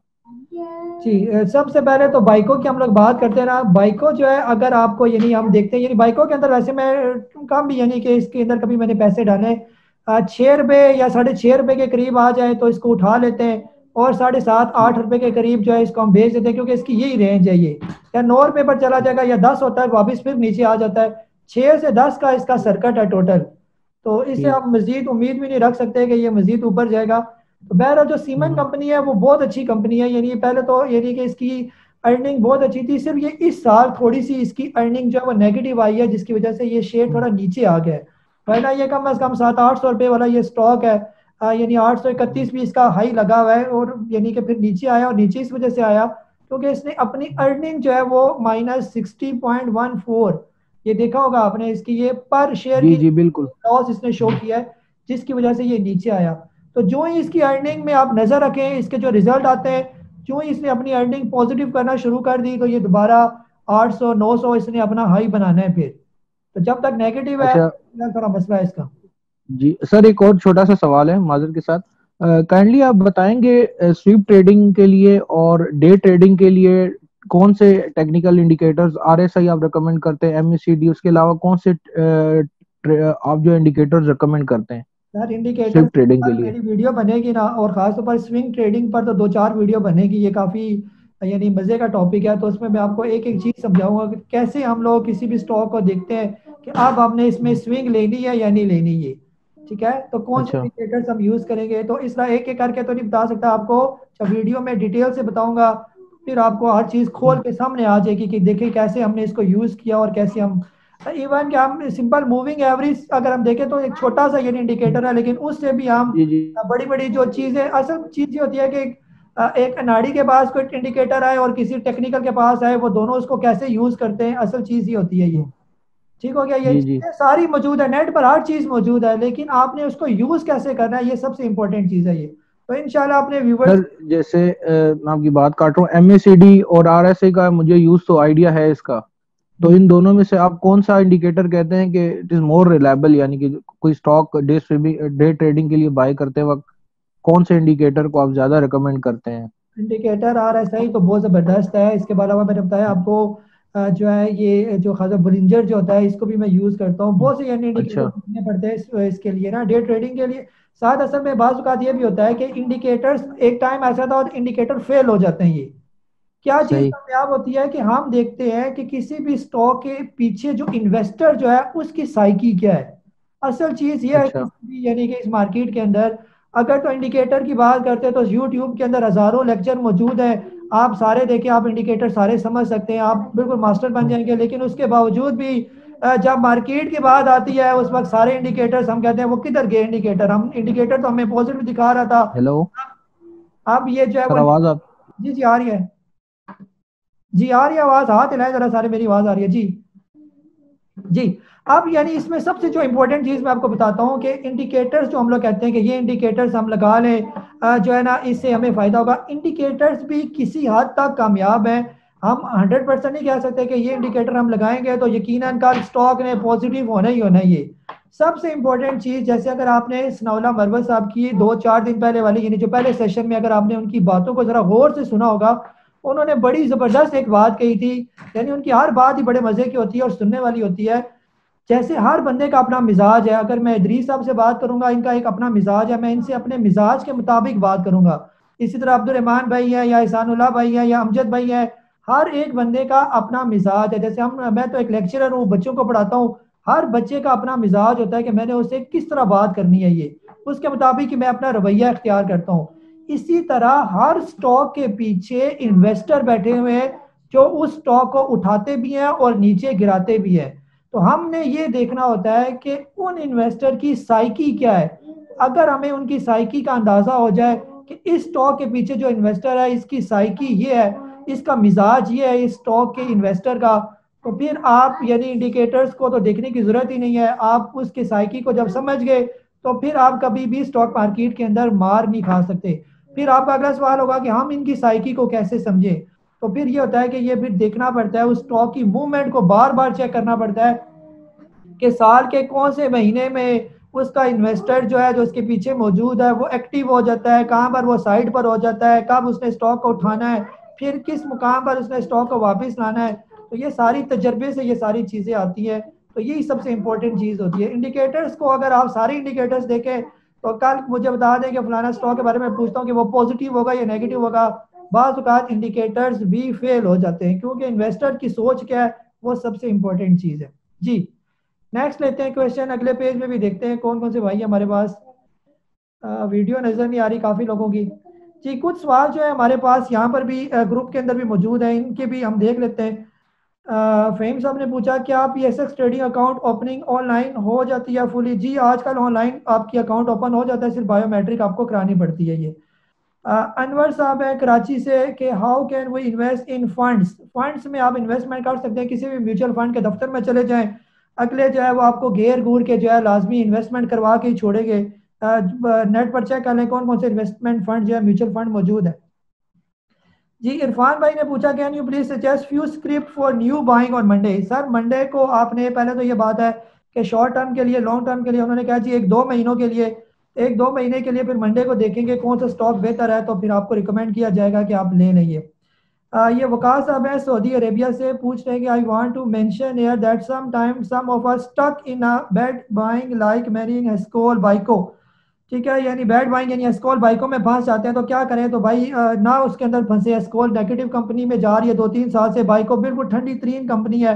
जी, सबसे पहले तो बाइको की हम लोग बात करते हैं ना। बाइको जो है अगर आपको यानी हम देखते हैं यानी बाइको के अंदर वैसे मैं कम भी यानी कि इसके अंदर कभी मैंने पैसे डाले 6 रुपये या 6.5 रुपये के करीब आ जाए तो इसको उठा लेते हैं और 7.5-8 रुपये के करीब जो है इसको हम बेच देते हैं, क्योंकि इसकी यही रेंज है। ये या 9 रुपये पर चला जाएगा या 10 होता है वापस फिर नीचे आ जाता है। 6 से 10 का इसका सर्किट है टोटल, तो इससे हम मजीद उम्मीद भी नहीं रख सकते कि ये मजीद ऊपर जाएगा। तो बहरहाल जो सीमेंट कंपनी है वो बहुत अच्छी कंपनी है, यानी पहले तो यानी कि इसकी अर्निंग बहुत अच्छी थी, सिर्फ ये इस साल थोड़ी सी इसकी अर्निंग जो है वो नेगेटिव आई है, जिसकी वजह से ये शेयर थोड़ा नीचे आ गया है। वरना ये कम अज़ कम 700-800 रुपये वाला ये स्टॉक है, यानी 831 भी इसका हाई लगा हुआ है और यानी कि फिर नीचे आया, और नीचे इस वजह से आया क्योंकि इसने अपनी अर्निंग जो है वो -60.14 ये देखा होगा आपने, इसकी ये पर शेयर की बिल्कुल लॉस इसने शो किया है, जिसकी वजह से ये नीचे आया। तो जो ही इसकी अर्निंग में आप नजर रखें, इसके जो रिजल्ट आते हैं, जो ही इसने अपनी अर्निंग पॉजिटिव करना शुरू कर दी तो ये दोबारा 800-900 इसने अपना हाई बनाना है फिर, तो जब तक नेगेटिव है थोड़ा मसला है इसका। जी सर, एक और छोटा सा सवाल है माजर के साथ, काइंडली आप बताएंगे स्वीप ट्रेडिंग के लिए और डे ट्रेडिंग के लिए कौन से टेक्निकल इंडिकेटर्स RSI आप रेकमेंड करते हैं, MACD, उसके अलावा कौन से आप जो इंडिकेटर्स रेकमेंड करते हैं सर इंडिकेटर ट्रेडिंग के लिए? वीडियो बनेगी ना, और खासतौर पर स्विंग ट्रेडिंग पर तो 2-4 वीडियो बनेगी, ये काफी यानी मजे का टॉपिक है। तो उसमें मैं आपको एक-एक चीज समझाऊंगा कि कैसे हम लोग किसी भी स्टॉक को देखते हैं कि अब आपने इसमें स्विंग लेनी है या नहीं लेनी है, ठीक है। तो कौन से इंडिकेटर्स हम यूज करेंगे, तो इस तरह एक एक करके तो नहीं बता सकता आपको, जब वीडियो में डिटेल से बताऊंगा फिर आपको हर चीज खोल के सामने आ जाएगी कि देखें कैसे हमने इसको यूज किया और कैसे हम इवन कि हम सिंपल मूविंग एवरेज अगर हम देखें तो एक छोटा सा ये इंडिकेटर है, लेकिन उससे भी हम बड़ी बड़ी जो चीजें असल चीज होती है कि एक अनाड़ी के पास कोई इंडिकेटर है और किसी टेक्निकल के पास है, वो दोनों उसको कैसे यूज करते हैं, असल चीज ही होती है ये। ठीक हो गया, ये सारी मौजूद है नेट पर, हर चीज मौजूद है, लेकिन आपने उसको यूज कैसे करना है ये सबसे इम्पोर्टेंट चीज है ये। तो इंशाल्लाह आपने व्यूवर्स जैसे मैं आपकी बात काट रहा हूँ, MACD और RSI का मुझे यूज तो आइडिया है इसका, तो इन दोनों में से आप कौन सा इंडिकेटर कहते हैं कि इट इज मोर रिलायबल, यानी कि कोई स्टॉक डे ट्रेडिंग के लिए बाय करते वक्त कौन से इंडिकेटर को आप ज्यादा रिकमेंड करते हैं? इंडिकेटर RSI तो बहुत जबरदस्त है, इसके अलावा मैंने बताया आपको जो है ये जो खासा बुलिंजर जो होता है इसको भी मैं यूज करता हूँ, बहुत से इंडिकेटर पड़ते हैं इसके लिए ना डे ट्रेडिंग के लिए। साथ असल में बात ये भी होता है कि इंडिकेटर्स एक टाइम ऐसा था इंडिकेटर फेल हो जाते हैं, ये क्या चीज कामयाब होती है कि हम देखते हैं कि किसी भी स्टॉक के पीछे जो इन्वेस्टर जो है उसकी साइकी क्या है, असल चीज ये है यानी कि इस मार्केट के अंदर अगर तो इंडिकेटर की बात करते हैं तो यूट्यूब के अंदर हजारों लेक्चर मौजूद है, आप सारे देखें, आप इंडिकेटर सारे समझ सकते हैं, आप बिल्कुल मास्टर बन जाएंगे, लेकिन उसके बावजूद भी जब मार्केट की बात आती है उस वक्त सारे इंडिकेटर्स हम कहते हैं वो किधर गए इंडिकेटर, हम इंडिकेटर तो हमें पॉजिटिव दिखा रहा था। हेलो, अब ये जो है आवाज आप जी आ रही है? जी आ रही है आवाज, हाथ हिलाएं जरा सारे, मेरी आवाज आ रही है? जी। अब यानी इसमें सबसे जो इम्पोर्टेंट चीज मैं आपको बताता हूँ कि इंडिकेटर्स जो हम लोग कहते हैं कि ये इंडिकेटर्स हम लगा लें जो है ना इससे हमें फायदा होगा, इंडिकेटर्स भी किसी हद तक कामयाब है। हम 100% नहीं कह सकते कि ये इंडिकेटर हम लगाएंगे तो यकीनन कल स्टॉक ने पॉजिटिव होना ही होना। ये सबसे इम्पोर्टेंट चीज़ जैसे अगर आपने सनावला मरवत साहब की 2-4 दिन पहले वाली यानी जो पहले सेशन में अगर आपने उनकी बातों को ज़रा गौर से सुना होगा, उन्होंने बड़ी ज़बरदस्त एक बात कही थी, यानी उनकी हर बात ही बड़े मज़े की होती है और सुनने वाली होती है। जैसे हर बंदे का अपना मिजाज है, अगर मैं इदरीस साहब से बात करूँगा इनका एक अपना मिजाज है, मैं इनसे अपने मिजाज के मुताबिक बात करूँगा, इसी तरह अब्दुलरहमान भाई है या एहसानुल्लाह भाई है या अमजद भाई है, हर एक बंदे का अपना मिजाज है। जैसे मैं तो एक लेक्चरर हूँ, बच्चों को पढ़ाता हूँ, हर बच्चे का अपना मिजाज होता है कि मैंने उसे किस तरह बात करनी है, ये उसके मुताबिक कि मैं अपना रवैया इख्तियार करता हूँ। इसी तरह हर स्टॉक के पीछे इन्वेस्टर बैठे हुए हैं जो उस स्टॉक को उठाते भी हैं और नीचे गिराते भी हैं, तो हमने ये देखना होता है कि उन इन्वेस्टर की साइकी क्या है। अगर हमें उनकी साइकी का अंदाज़ा हो जाए कि इस स्टॉक के पीछे जो इन्वेस्टर है इसकी साइकी ये है, इसका मिजाज ये है इस स्टॉक के इन्वेस्टर का, तो फिर आप यानी इंडिकेटर्स को तो देखने की जरूरत ही नहीं है। आप उसके साइकी को जब समझ गए तो फिर आप कभी भी स्टॉक मार्केट के अंदर मार नहीं खा सकते। फिर आपका अगला सवाल होगा कि हम इनकी साइकी को कैसे समझें, तो फिर ये होता है कि ये फिर देखना पड़ता है, उस स्टॉक की मूवमेंट को बार बार चेक करना पड़ता है कि साल के कौन से महीने में उसका इन्वेस्टर जो है जो उसके पीछे मौजूद है वो एक्टिव हो जाता है, कहाँ पर वो साइड पर हो जाता है, कब उसने स्टॉक को उठाना है, फिर किस मुकाम पर उसने स्टॉक को वापस लाना है। तो ये सारी तजर्बे से ये सारी चीज़ें आती हैं, तो यही सबसे इम्पोर्टेंट चीज़ होती है। इंडिकेटर्स को अगर आप सारे इंडिकेटर्स देखें तो कल मुझे बता दें कि फलाना स्टॉक के बारे में पूछता हूँ कि वो पॉजिटिव होगा या नेगेटिव होगा, बाज़ औक़ात इंडिकेटर्स भी फेल हो जाते हैं, क्योंकि इन्वेस्टर की सोच क्या है वो सबसे इम्पोर्टेंट चीज़ है। जी नेक्स्ट लेते हैं क्वेश्चन, अगले पेज में भी देखते हैं कौन कौन से भाई हमारे पास। वीडियो नज़र नहीं आ रही काफ़ी लोगों की। जी कुछ सवाल जो है हमारे पास यहाँ पर भी ग्रुप के अंदर भी मौजूद हैं, इनके भी हम देख लेते हैं। फहीम साहब ने पूछा क्या आप PSX trading account opening online हो जाती है फुली? जी आजकल ऑनलाइन आपकी अकाउंट ओपन हो जाता है, सिर्फ बायोमेट्रिक आपको करानी पड़ती है। ये अनवर साहब है कराची से कि how can we invest in funds? Funds में आप इन्वेस्टमेंट कर सकते हैं, किसी भी म्यूचुअल फंड के दफ्तर में चले जाएँ, अगले जो है वो आपको घेर घूर के जो है लाजमी इन्वेस्टमेंट करवा के ही छोड़ेंगे। नेट पर चेक कर लें कौन कौन से इन्वेस्टमेंट फंड जो है म्यूचुअल फंड मौजूद है। जी इरफान भाई ने पूछा can you please suggest few script for new buying on Monday? Sir Monday को आपने पहले तो ये बात है कि शॉर्ट टर्म के लिए लॉन्ग टर्म के लिए उन्होंने कहा जी एक दो महीने के लिए फिर मंडे को देखेंगे कौन सा स्टॉक बेहतर है, तो फिर आपको रिकमेंड किया जाएगा कि आप ले लीजिए। ये वकास साहब है सऊदी अरेबिया से, पूछ रहे हैं कि I want to mention here that some time some of us stuck in a bad buying like मैरिंग एस्कोल बाइको। ठीक है, यानी बैड बाइंग यानी एस्कोल बाइको में फंस जाते हैं, तो क्या करें? तो भाई ना उसके अंदर फंसे। एस्कोल नेगेटिव कंपनी में जा रही है 2-3 साल से, बाइको बिल्कुल ठंडी तरीन कंपनी है,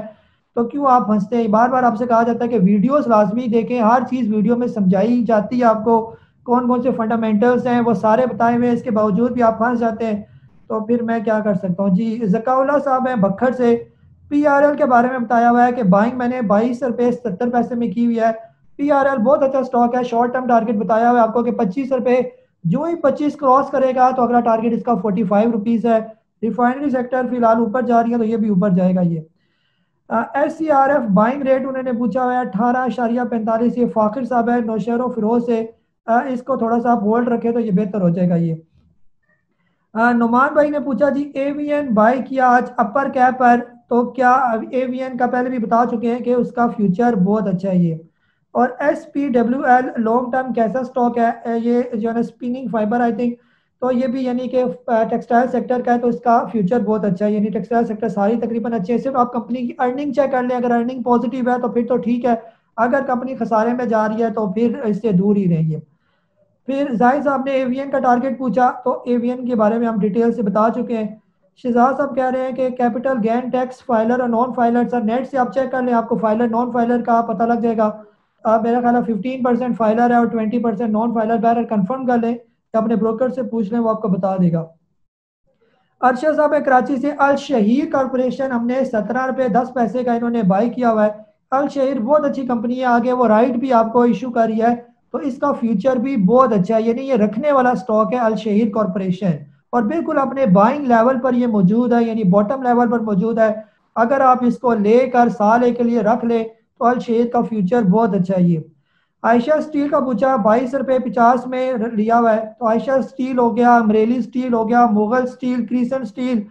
तो क्यों आप फंसते हैं? बार बार आपसे कहा जाता है कि वीडियोज़ लाजमी देखें, हर चीज़ वीडियो में समझाई जाती है आपको, कौन कौन से फंडामेंटल्स हैं वो सारे बताए हुए, इसके बावजूद भी आप फंस जाते हैं, तो फिर मैं क्या कर सकता हूँ? जी जकाउल्ला साहब हैं बखर से, PRL के बारे में बताया हुआ है कि बाइंग मैंने 22 रुपये 70 पैसे में की हुई है। PRL बहुत अच्छा स्टॉक है, शॉर्ट टर्म टारगेट बताया हुआ है आपको कि 25 रुपये, जो ही 25 क्रॉस करेगा तो अगला टारगेट इसका 45 रुपीज़ है। रिफाइनरी सेक्टर फिलहाल ऊपर जा रही है, तो ये भी ऊपर जाएगा। ये SCRF बाइंग रेट उन्होंने पूछा हुआ है 18.45। ये फ़ाखिर साहब है नौशहरो फिरोज से, इसको थोड़ा सा आप होल्ड रखें तो ये बेहतर हो जाएगा। ये नुमान भाई ने पूछा जी एवीएन बाय किया आज अपर कैप पर, तो क्या एवीएन का पहले भी बता चुके हैं कि उसका फ्यूचर बहुत अच्छा है ये। और SPWL लॉन्ग टर्म कैसा स्टॉक है? ये जो है ना स्पिनिंग फाइबर आई थिंक, तो ये भी यानी कि टेक्सटाइल सेक्टर का है, तो इसका फ्यूचर बहुत अच्छा है। यानी टेक्सटाइल सेक्टर सारी तकरीबन अच्छे हैं, सिर्फ आप कंपनी की अर्निंग चेक कर लें, अगर अर्निंग पॉजिटिव है तो फिर तो ठीक है, अगर कंपनी खसारे में जा रही है तो फिर इससे दूर ही रहिए। फिर जाहिर साहब ने एवीएन का टारगेट पूछा, तो एवीएन के बारे में हम डिटेल से बता चुके हैं। शहजाद साहब कह रहे हैं कि कैपिटल गेन टैक्स फाइलर और नॉन फाइलर, सर नेट से आप चेक कर लें, आपको फाइलर नॉन फाइलर का पता लग जाएगा। मेरा ख्याल है 15% फाइलर है और 20% नॉन फाइलर, बैर कंफर्म कर लें या अपने ब्रोकर से पूछ लें, वो आपको बता देगा। अरशद साहब है कराची से, अल शहीद कॉरपोरेशन हमने 17 रुपये 10 पैसे का इन्होंने बाई किया हुआ है। अल शहीद बहुत अच्छी कंपनी है, आगे वो राइट भी आपको इशू कर रही है, तो इसका फ्यूचर भी बहुत अच्छा है, यानी ये रखने वाला स्टॉक है अल शहीद कॉरपोरेशन, और बिल्कुल अपने बाइंग लेवल पर ये मौजूद है, यानी बॉटम लेवल पर मौजूद है। अगर आप इसको लेकर साल के लिए रख ले तो अल शहीद का फ्यूचर बहुत अच्छा है ये। आयशा स्टील का पूछा 22 रुपये 50 में लिया हुआ है, तो आयशा स्टील हो गया, अमरेली स्टील हो गया, मुगल स्टील, क्रीसन स्टील,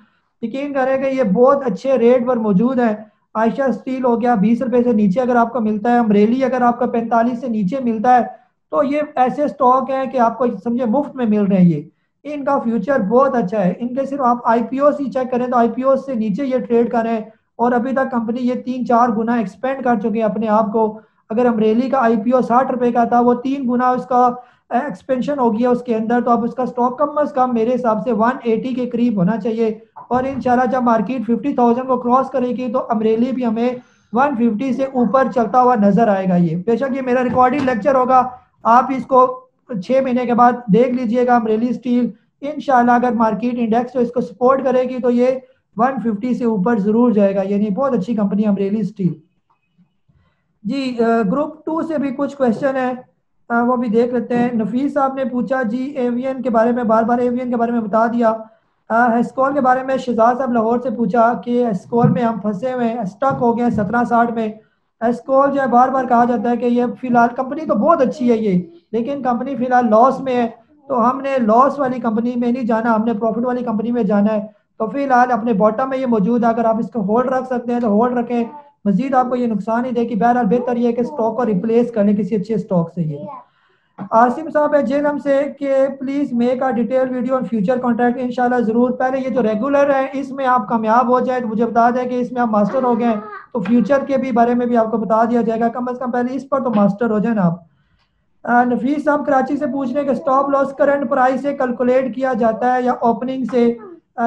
यकीन करें कि ये बहुत अच्छे रेट पर मौजूद है। आयशा स्टील हो गया 20 रुपये से नीचे अगर आपको मिलता है, अमरेली अगर आपका 45 से नीचे मिलता है, तो ये ऐसे स्टॉक हैं कि आपको समझे मुफ्त में मिल रहे हैं ये, इनका फ्यूचर बहुत अच्छा है। इनके सिर्फ आप IPO ही चेक करें तो IPO से नीचे ये ट्रेड करें, और अभी तक कंपनी ये 3-4 गुना एक्सपेंड कर चुकी है अपने आप को। अगर अमरेली का IPO 60 रुपये का था, वो 3 गुना उसका एक्सपेंशन हो गया उसके अंदर, तो अब उसका स्टॉक कम अज़ कम मेरे हिसाब से 180 के करीब होना चाहिए, और इंशाल्लाह जब मार्केट 50,000 को क्रॉस करेगी तो अमरेली भी हमें 150 से ऊपर चलता हुआ नजर आएगा ये। बेशक ये मेरा रिकॉर्डिंग लेक्चर होगा, आप इसको 6 महीने के बाद देख लीजिएगा। अमरेली स्टील इंशाल्लाह अगर मार्केट इंडेक्स तो इसको सपोर्ट करेगी तो ये 150 से ऊपर ज़रूर जाएगा, यानी बहुत अच्छी कंपनी अमरेली स्टील। जी ग्रुप 2 से भी कुछ क्वेश्चन है, वो भी देख लेते हैं। नफीस साहब ने पूछा जी एवियन के बारे में, बार बार एवियन के बारे में बता दिया। हेस्कॉल के बारे में शहजाद साहब लाहौर से पूछा कि हेस्कॉल में हम फंसे हुए हैं, स्टक हो गए 1760 में। हेस्कॉल जो है बार बार कहा जाता है कि ये फिलहाल कंपनी तो बहुत अच्छी है ये, लेकिन कंपनी फिलहाल लॉस में है, तो हमने लॉस वाली कंपनी में नहीं जाना, हमने प्रॉफिट वाली कंपनी में जाना है। तो फिलहाल अपने बॉटम में ये मौजूद है, अगर आप इसको होल्ड रख सकते हैं तो होल्ड रखें, मजीद आपको ये नुकसान ही देगी। बहरहाल बेहतर ये कि स्टॉक को रिप्लेस करने किसी अच्छे स्टॉक से। ये आसिम साहब है जेएनएम से कि please make a detail video on future contract, इंशाल्लाह ज़रूर। पहले ये जो रेगुलर है इसमें आप कामयाब हो जाए, तो मुझे बता दें कि इसमें आप मास्टर हो गए, तो फ्यूचर के भी बारे में भी आपको बता दिया जाएगा, कम अज़ कम पहले इस पर तो मास्टर हो जाए ना आप। नफीस साहब कराची से पूछ रहे हैं कि स्टॉप लॉस करंट प्राइस से कैलकुलेट किया जाता है या ओपनिंग से?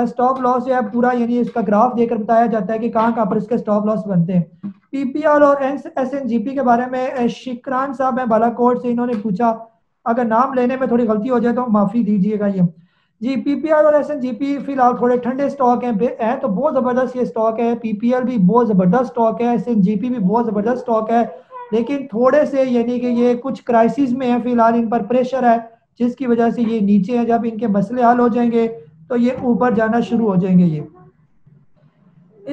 स्टॉप लॉस या पूरा यानी इसका ग्राफ देकर बताया जाता है कि कहाँ पर इसके स्टॉप लॉस बनते हैं। पीपीएल और एसएनजीपी के बारे में शिकरान साहब हैं बालाकोट से, इन्होंने पूछा, अगर नाम लेने में थोड़ी गलती हो जाए तो माफ़ी दीजिएगा। ये जी पीपीएल और एसएनजीपी फिलहाल थोड़े ठंडे स्टॉक हैं तो बहुत ज़बरदस्त ये स्टॉक है। पीपीएल भी बहुत ज़बरदस्त स्टॉक है, एसएनजीपी भी बहुत ज़बरदस्त स्टॉक है, लेकिन थोड़े से यानी कि ये कुछ क्राइसिस में है फिलहाल, इन पर प्रेशर है जिसकी वजह से ये नीचे है। जब इनके मसले हल हो जाएंगे तो ये ऊपर जाना शुरू हो जाएंगे। ये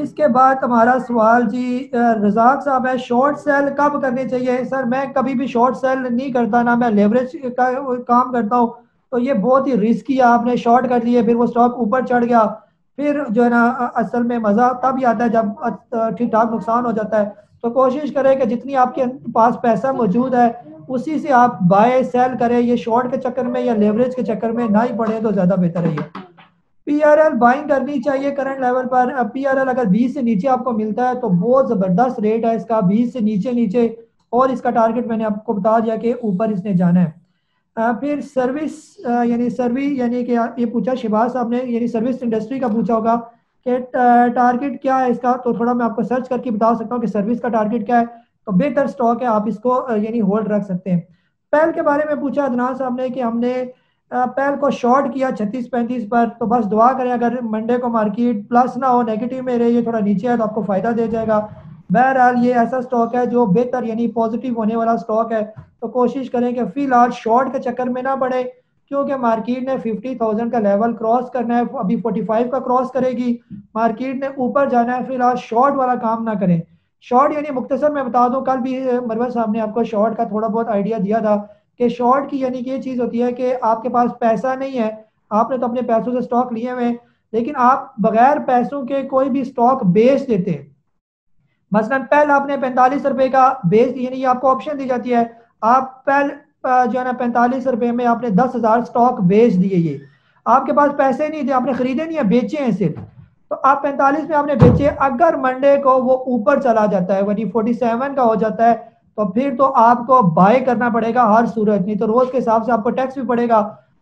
इसके बाद हमारा सवाल जी रजाक साहब है, शॉर्ट सेल कब करने चाहिए? सर मैं कभी भी शॉर्ट सेल नहीं करता, ना मैं लेवरेज का काम करता हूँ, तो ये बहुत ही रिस्की है। आपने शॉर्ट कर लिए फिर वो स्टॉक ऊपर चढ़ गया, फिर जो है ना असल में मज़ा तब ही आता है जब ठीक ठाक नुकसान हो जाता है। तो कोशिश करें कि जितनी आपके पास पैसा मौजूद है उसी से आप बाय सेल करें, ये शॉर्ट के चक्कर में या लेवरेज के चक्कर में ना ही पड़े तो ज़्यादा बेहतर है। ये पीआरएल बाइंग करनी चाहिए करंट लेवल पर। पीआरएल अगर 20 से नीचे आपको मिलता है तो बहुत ज़बरदस्त रेट है इसका, 20 से नीचे, और इसका टारगेट मैंने आपको बता दिया कि ऊपर इसने जाना है। फिर सर्विस यानी कि ये पूछा शिबाज साहब ने, यानी सर्विस इंडस्ट्री का पूछा होगा कि टारगेट क्या है इसका, तो थोड़ा मैं आपको सर्च करके बता सकता हूँ कि सर्विस का टारगेट क्या है। तो बेहतर स्टॉक है, आप इसको यानी होल्ड रख सकते हैं। पहल के बारे में पूछा अदनान साहब ने कि हमने पहल को शॉर्ट किया 36-35 पर, तो बस दुआ करें अगर मंडे को मार्केट प्लस ना हो, नेगेटिव में रहे, ये थोड़ा नीचे है तो आपको फ़ायदा दे जाएगा। बहरहाल ये ऐसा स्टॉक है जो बेहतर यानी पॉजिटिव होने वाला स्टॉक है, तो कोशिश करें कि फ़िलहाल शॉर्ट के चक्कर में ना पड़े, क्योंकि मार्केट ने 50,000 का लेवल क्रॉस करना है, अभी 45 का क्रॉस करेगी, मार्केट ने ऊपर जाना है। फिलहाल शॉर्ट वाला काम ना करें। शॉर्ट यानी मुख्तसर मैं बता दूँ, कल भी मरवा साहब ने आपको शॉर्ट का थोड़ा बहुत आइडिया दिया था कि शॉर्ट की यानी कि ये चीज़ होती है कि आपके पास पैसा नहीं है, आपने तो अपने पैसों से स्टॉक लिए हुए हैं, लेकिन आप बगैर पैसों के कोई भी स्टॉक बेच देते हैं। मसलन पहले आपने 45 रुपये का बेच दिया, यानी आपको ऑप्शन दी जाती है, आप पहले जो है ना 45 रुपये में आपने 10,000 स्टॉक बेच दिए, ये आपके पास पैसे नहीं थे, आपने ख़रीदे नहीं है, बेचे हैं सिर्फ, तो आप 45 में आपने बेचे। अगर मंडे को वो ऊपर चला जाता है यानी 47 का हो जाता है, तो फिर तो आपको बाय करना पड़ेगा हर सूरत, नहीं तो रोज़ के हिसाब से आपको टैक्स भी पड़ेगा।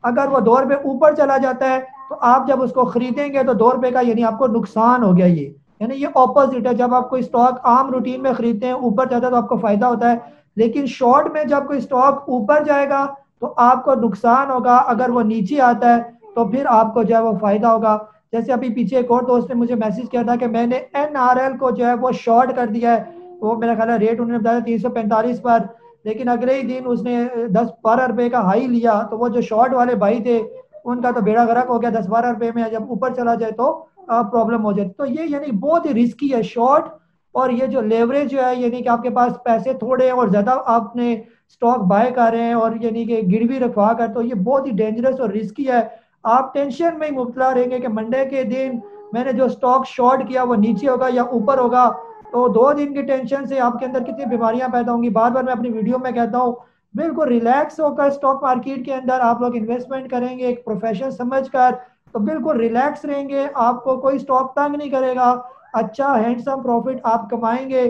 अगर वो 2 रुपये ऊपर चला जाता है तो आप जब उसको ख़रीदेंगे तो 2 रुपये का यानी आपको नुकसान हो गया। ये यानी ये ऑपोजिट है, जब आप कोई स्टॉक आम रूटीन में ख़रीदते हैं ऊपर जाता है तो आपको फ़ायदा होता है, लेकिन शॉर्ट में जब कोई स्टॉक ऊपर जाएगा तो आपको नुकसान होगा, अगर वो नीचे आता है तो फिर आपको जो है वो फ़ायदा होगा। जैसे अभी पीछे एक और दोस्त ने मुझे मैसेज किया था कि मैंने NRL को जो है वो शॉर्ट कर दिया है, वो मेरा ख्याल है रेट उन्होंने बताया 345 पर, लेकिन अगले ही दिन उसने 10-12 रुपये का हाई लिया, तो वो जो शॉर्ट वाले भाई थे उनका तो बेड़ा गर्क हो गया, 10-12 रुपये में जब ऊपर चला जाए तो प्रॉब्लम हो जाती। तो ये यानी बहुत ही रिस्की है शॉर्ट, और ये जो लेवरेज जो है यानी कि आपके पास पैसे थोड़े हैं और ज़्यादा आपने स्टॉक बाय कर रहे हैं और यानी कि गिरवी रखवा कर, तो ये बहुत ही डेंजरस और रिस्की है। आप टेंशन में ही मुबतला रहेंगे कि मंडे के दिन मैंने जो स्टॉक शॉर्ट किया वो नीचे होगा या ऊपर होगा, तो 2 दिन की टेंशन से आपके अंदर कितनी बीमारियां पैदा होंगी। बार बार मैं अपनी वीडियो में कहता हूँ, बिल्कुल रिलैक्स होकर स्टॉक मार्केट के अंदर आप लोग इन्वेस्टमेंट करेंगे एक प्रोफेशन समझकर, तो बिल्कुल रिलैक्स रहेंगे, आपको कोई स्टॉक तंग नहीं करेगा, अच्छा हैंडसम प्रॉफिट आप कमाएंगे।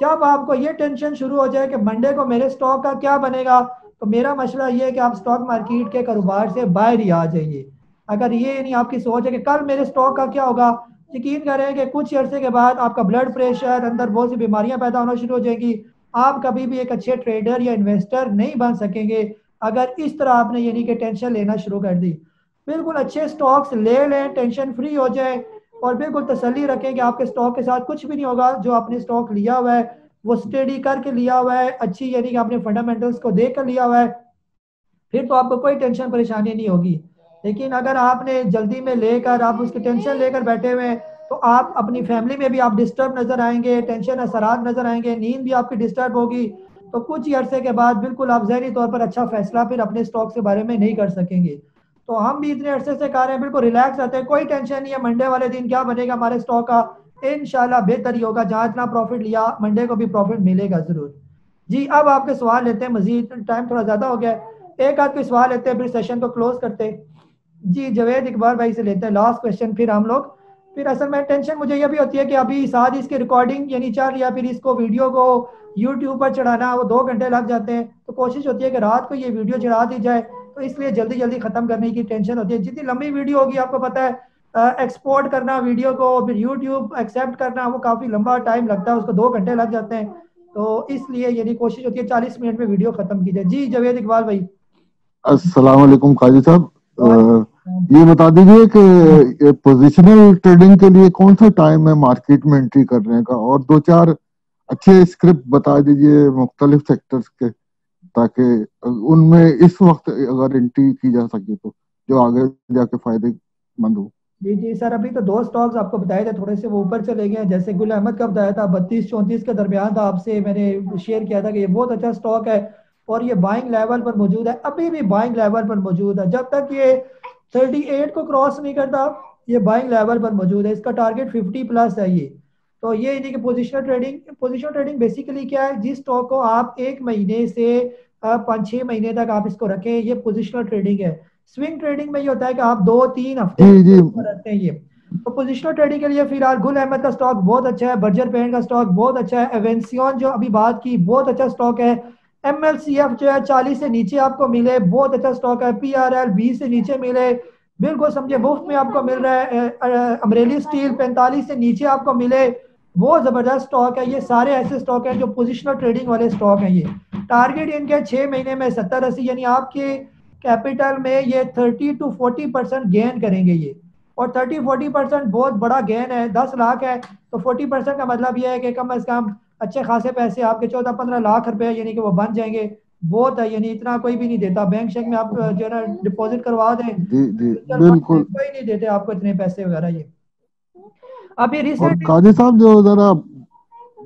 जब आपको ये टेंशन शुरू हो जाए कि मंडे को मेरे स्टॉक का क्या बनेगा, तो मेरा मशवरा ये है कि आप स्टॉक मार्केट के कारोबार से बाहर ही आ जाइए। अगर ये यानी आपकी सोच है कि कल मेरे स्टॉक का क्या होगा, यकीन करें कि कुछ अरसे के बाद आपका ब्लड प्रेशर, अंदर बहुत सी बीमारियां पैदा होना शुरू हो जाएगी, आप कभी भी एक अच्छे ट्रेडर या इन्वेस्टर नहीं बन सकेंगे अगर इस तरह आपने यानी कि टेंशन लेना शुरू कर दी। बिल्कुल अच्छे स्टॉक्स ले लें, टेंशन फ्री हो जाएं और बिल्कुल तसल्ली रखें कि आपके स्टॉक के साथ कुछ भी नहीं होगा, जो आपने स्टॉक लिया हुआ है वो स्टडी करके लिया हुआ है, अच्छी यानी कि आपने फंडामेंटल्स को देख कर लिया हुआ है, फिर तो आपको कोई टेंशन परेशानी नहीं होगी। लेकिन अगर आपने जल्दी में लेकर आप उसकी टेंशन लेकर बैठे हुए हैं तो आप अपनी फैमिली में भी आप डिस्टर्ब नजर आएंगे, टेंशन असरात नजर आएंगे, नींद भी आपकी डिस्टर्ब होगी, तो कुछ ही अरसे के बाद बिल्कुल आप जहनी तौर पर अच्छा फैसला फिर अपने स्टॉक के बारे में नहीं कर सकेंगे। तो हम भी इतने अरसे से कह रहे हैं बिल्कुल रिलैक्स रहते हैं, कोई टेंशन नहीं है, मंडे वाले दिन क्या बनेगा हमारे स्टॉक का इंशाल्लाह बेहतर ही होगा, जहाँ इतना प्रॉफिट लिया मंडे को भी प्रॉफिट मिलेगा जरूर। जी अब आपके सवाल लेते हैं, मजीद टाइम थोड़ा ज़्यादा हो गया है, एक आध के सवाल लेते हैं फिर सेशन को क्लोज करते हैं। जी जावेद इकबाल भाई से लेते हैं लास्ट क्वेश्चन, फिर हम लोग फिर असल में टेंशन मुझे ये भी होती है कि अभी साथ इसकी रिकॉर्डिंग यानी चल रही है, फिर इसको वीडियो को यूट्यूब पर चढ़ाना वो 2 घंटे लग जाते हैं, तो कोशिश होती है कि रात को ये वीडियो चढ़ा दी जाए, तो इसलिए जल्दी जल्दी ख़त्म करने की टेंशन होती है। जितनी लंबी वीडियो होगी आपको पता है एक्सपोर्ट करना वीडियो को फिर यूट्यूब एक्सेप्ट करना वो काफ़ी लंबा टाइम लगता है, उसको 2 घंटे लग जाते हैं, तो इसलिए यानी कोशिश होती है 40 मिनट में वीडियो ख़त्म की जाए। जी जावेद इकबाल भाई अस्सलाम वालेकुम काजी साहब, ये बता दीजिए कि पोजिशनल ट्रेडिंग के लिए कौन सा टाइम है मार्केट में एंट्री करने का, और 2-4 अच्छे स्क्रिप्ट बता दीजिए मुख्तलिफ सेक्टर्स के, ताकि उनमें इस वक्त अगर एंट्री की जा सके तो जो आगे जाके फायदेमंद हो। जी जी सर अभी तो 2 स्टॉक्स आपको बताए थे, थोड़े से वो ऊपर चले गए, जैसे गुल अहमद का बताया था 32-34 के दरमियान था, आपसे मैंने शेयर किया था कि ये बहुत अच्छा स्टॉक है और ये बाइंग लेवल पर मौजूद है, अभी भी बाइंग लेवल पर मौजूद है, जब तक ये 38 को क्रॉस नहीं करता ये बाइंग लेवल पर मौजूद है, इसका टारगेट 50 प्लस है ये। तो ये यानी कि पोजीशनल ट्रेडिंग बेसिकली क्या है, जिस स्टॉक को आप 1 महीने से 5-6 महीने तक आप इसको रखें ये पोजीशनल ट्रेडिंग है। स्विंग ट्रेडिंग में ये होता है कि आप 2-3 हफ्ते रखते हैं ये, तो पोजीशनल ट्रेडिंग के लिए फिलहाल गुल अहमद का स्टॉक बहुत अच्छा है, बर्जर पेंट का स्टॉक बहुत अच्छा है, एवेंसियन जो अभी बात की बहुत अच्छा स्टॉक है, MLCF जो है 40 से नीचे आपको मिले बहुत अच्छा स्टॉक है, PRL 20 से नीचे मिले बिल्कुल समझे मुफ्त में आपको मिल रहा है, अमरेली स्टील 45 से नीचे आपको मिले बहुत ज़बरदस्त स्टॉक है। ये सारे ऐसे स्टॉक हैं जो पोजिशनल ट्रेडिंग वाले स्टॉक हैं, ये टारगेट इनके 6 महीने में 70-80 यानी आपके कैपिटल में ये 30-40% गेन करेंगे ये, और 30-40% बहुत बड़ा गेन है, 10 लाख है तो 40% का मतलब ये है कि कम अज़ कम अच्छे खासे पैसे आपके 14-15 लाख रुपए यानी कि वो बन जाएंगे, बहुत है यानी इतना कोई भी नहीं देता, बैंक शेक में आप जो है ना डिपॉजिट करवा दें बिल्कुल कोई नहीं देते आपको इतने पैसे वगैरह। ये अभी रिसेंट काजी साहब जो जरा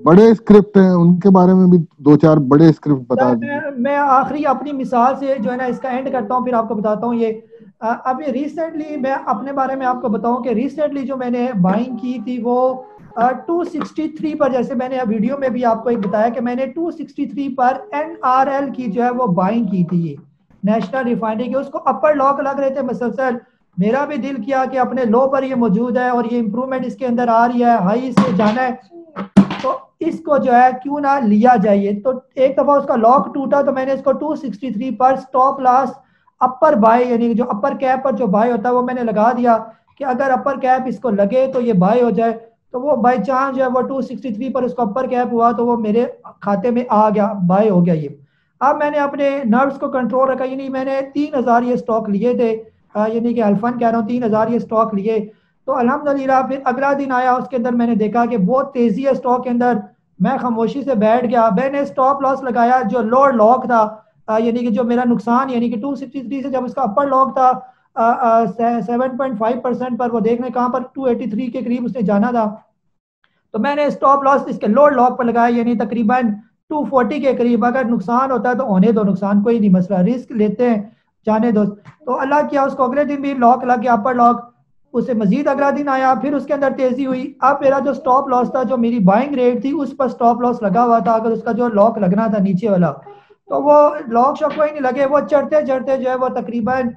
बड़े स्क्रिप्ट हैं उनके बारे में भी 2-4 बड़े स्क्रिप्ट बता दें। मैं आखिरी अपनी मिसाल से जो है ना इसका एंड करता हूँ फिर आपको बताता हूँ। ये अभी रिसेंटली मैं अपने बारे में आपको बताऊँ कि रिसेंटली जो मैंने बाइंग की थी वो 263 पर, जैसे मैंने वीडियो में भी आपको एक बताया कि मैंने 263 पर NRL की जो है वो बाइंग की थी ये नेशनल रिफाइनरी की, उसको अपर लॉक लग रहे थे मसलसल, मेरा भी दिल किया कि अपने लो पर ये मौजूद है और ये इम्प्रूवमेंट इसके अंदर आ रही है, हाई से जाना है तो इसको जो है क्यों ना लिया जाए। तो एक दफ़ा उसका लॉक टूटा तो मैंने इसको 263 पर स्टॉप लॉस अपर बाय यानी जो अपर कैप पर जो बाय होता है वो मैंने लगा दिया कि अगर अपर कैप इसको लगे तो ये बाय हो जाए, तो वो बाई चांस जो है वो 263 पर उसका अपर कैप हुआ तो वो मेरे खाते में आ गया, बाय हो गया ये। अब मैंने अपने नर्व्स को कंट्रोल रखा, यानी मैंने 3000 ये स्टॉक लिए थे, यानी कि अल्फान कह रहा हूँ 3000 ये स्टॉक लिए, तो अल्हम्दुलिल्लाह फिर अगला दिन आया उसके अंदर मैंने देखा कि बहुत तेज़ी है स्टॉक के अंदर, मैं खामोशी से बैठ गया, मैंने स्टॉप लॉस लगाया जो लोअर लॉक था यानी कि जो मेरा नुकसान यानी कि 263 से जब उसका अपर लॉक था 7.5% पर, वो देखने कहाँ पर 283 के करीब उसने जाना था, तो मैंने स्टॉप लॉस इसके लोअर लॉक पर लगाया यानी तकरीबन 240 के करीब। अगर नुकसान होता है तो होने दो, नुकसान कोई नहीं मसला, रिस्क लेते हैं जाने दो। तो अल्लाह किया उसको अगले दिन भी लॉक लग गया अपर लॉक, उससे मजीद अगला दिन आया फिर उसके अंदर तेज़ी हुई। अब मेरा जो स्टॉप लॉस था जो मेरी बाइंग रेट थी उस पर स्टॉप लॉस लगा हुआ था, अगर उसका जो लॉक लगना था नीचे वाला तो वो लॉक शॉक कोई नहीं लगे, वो चढ़ते चढ़ते जो है वो तकरीबन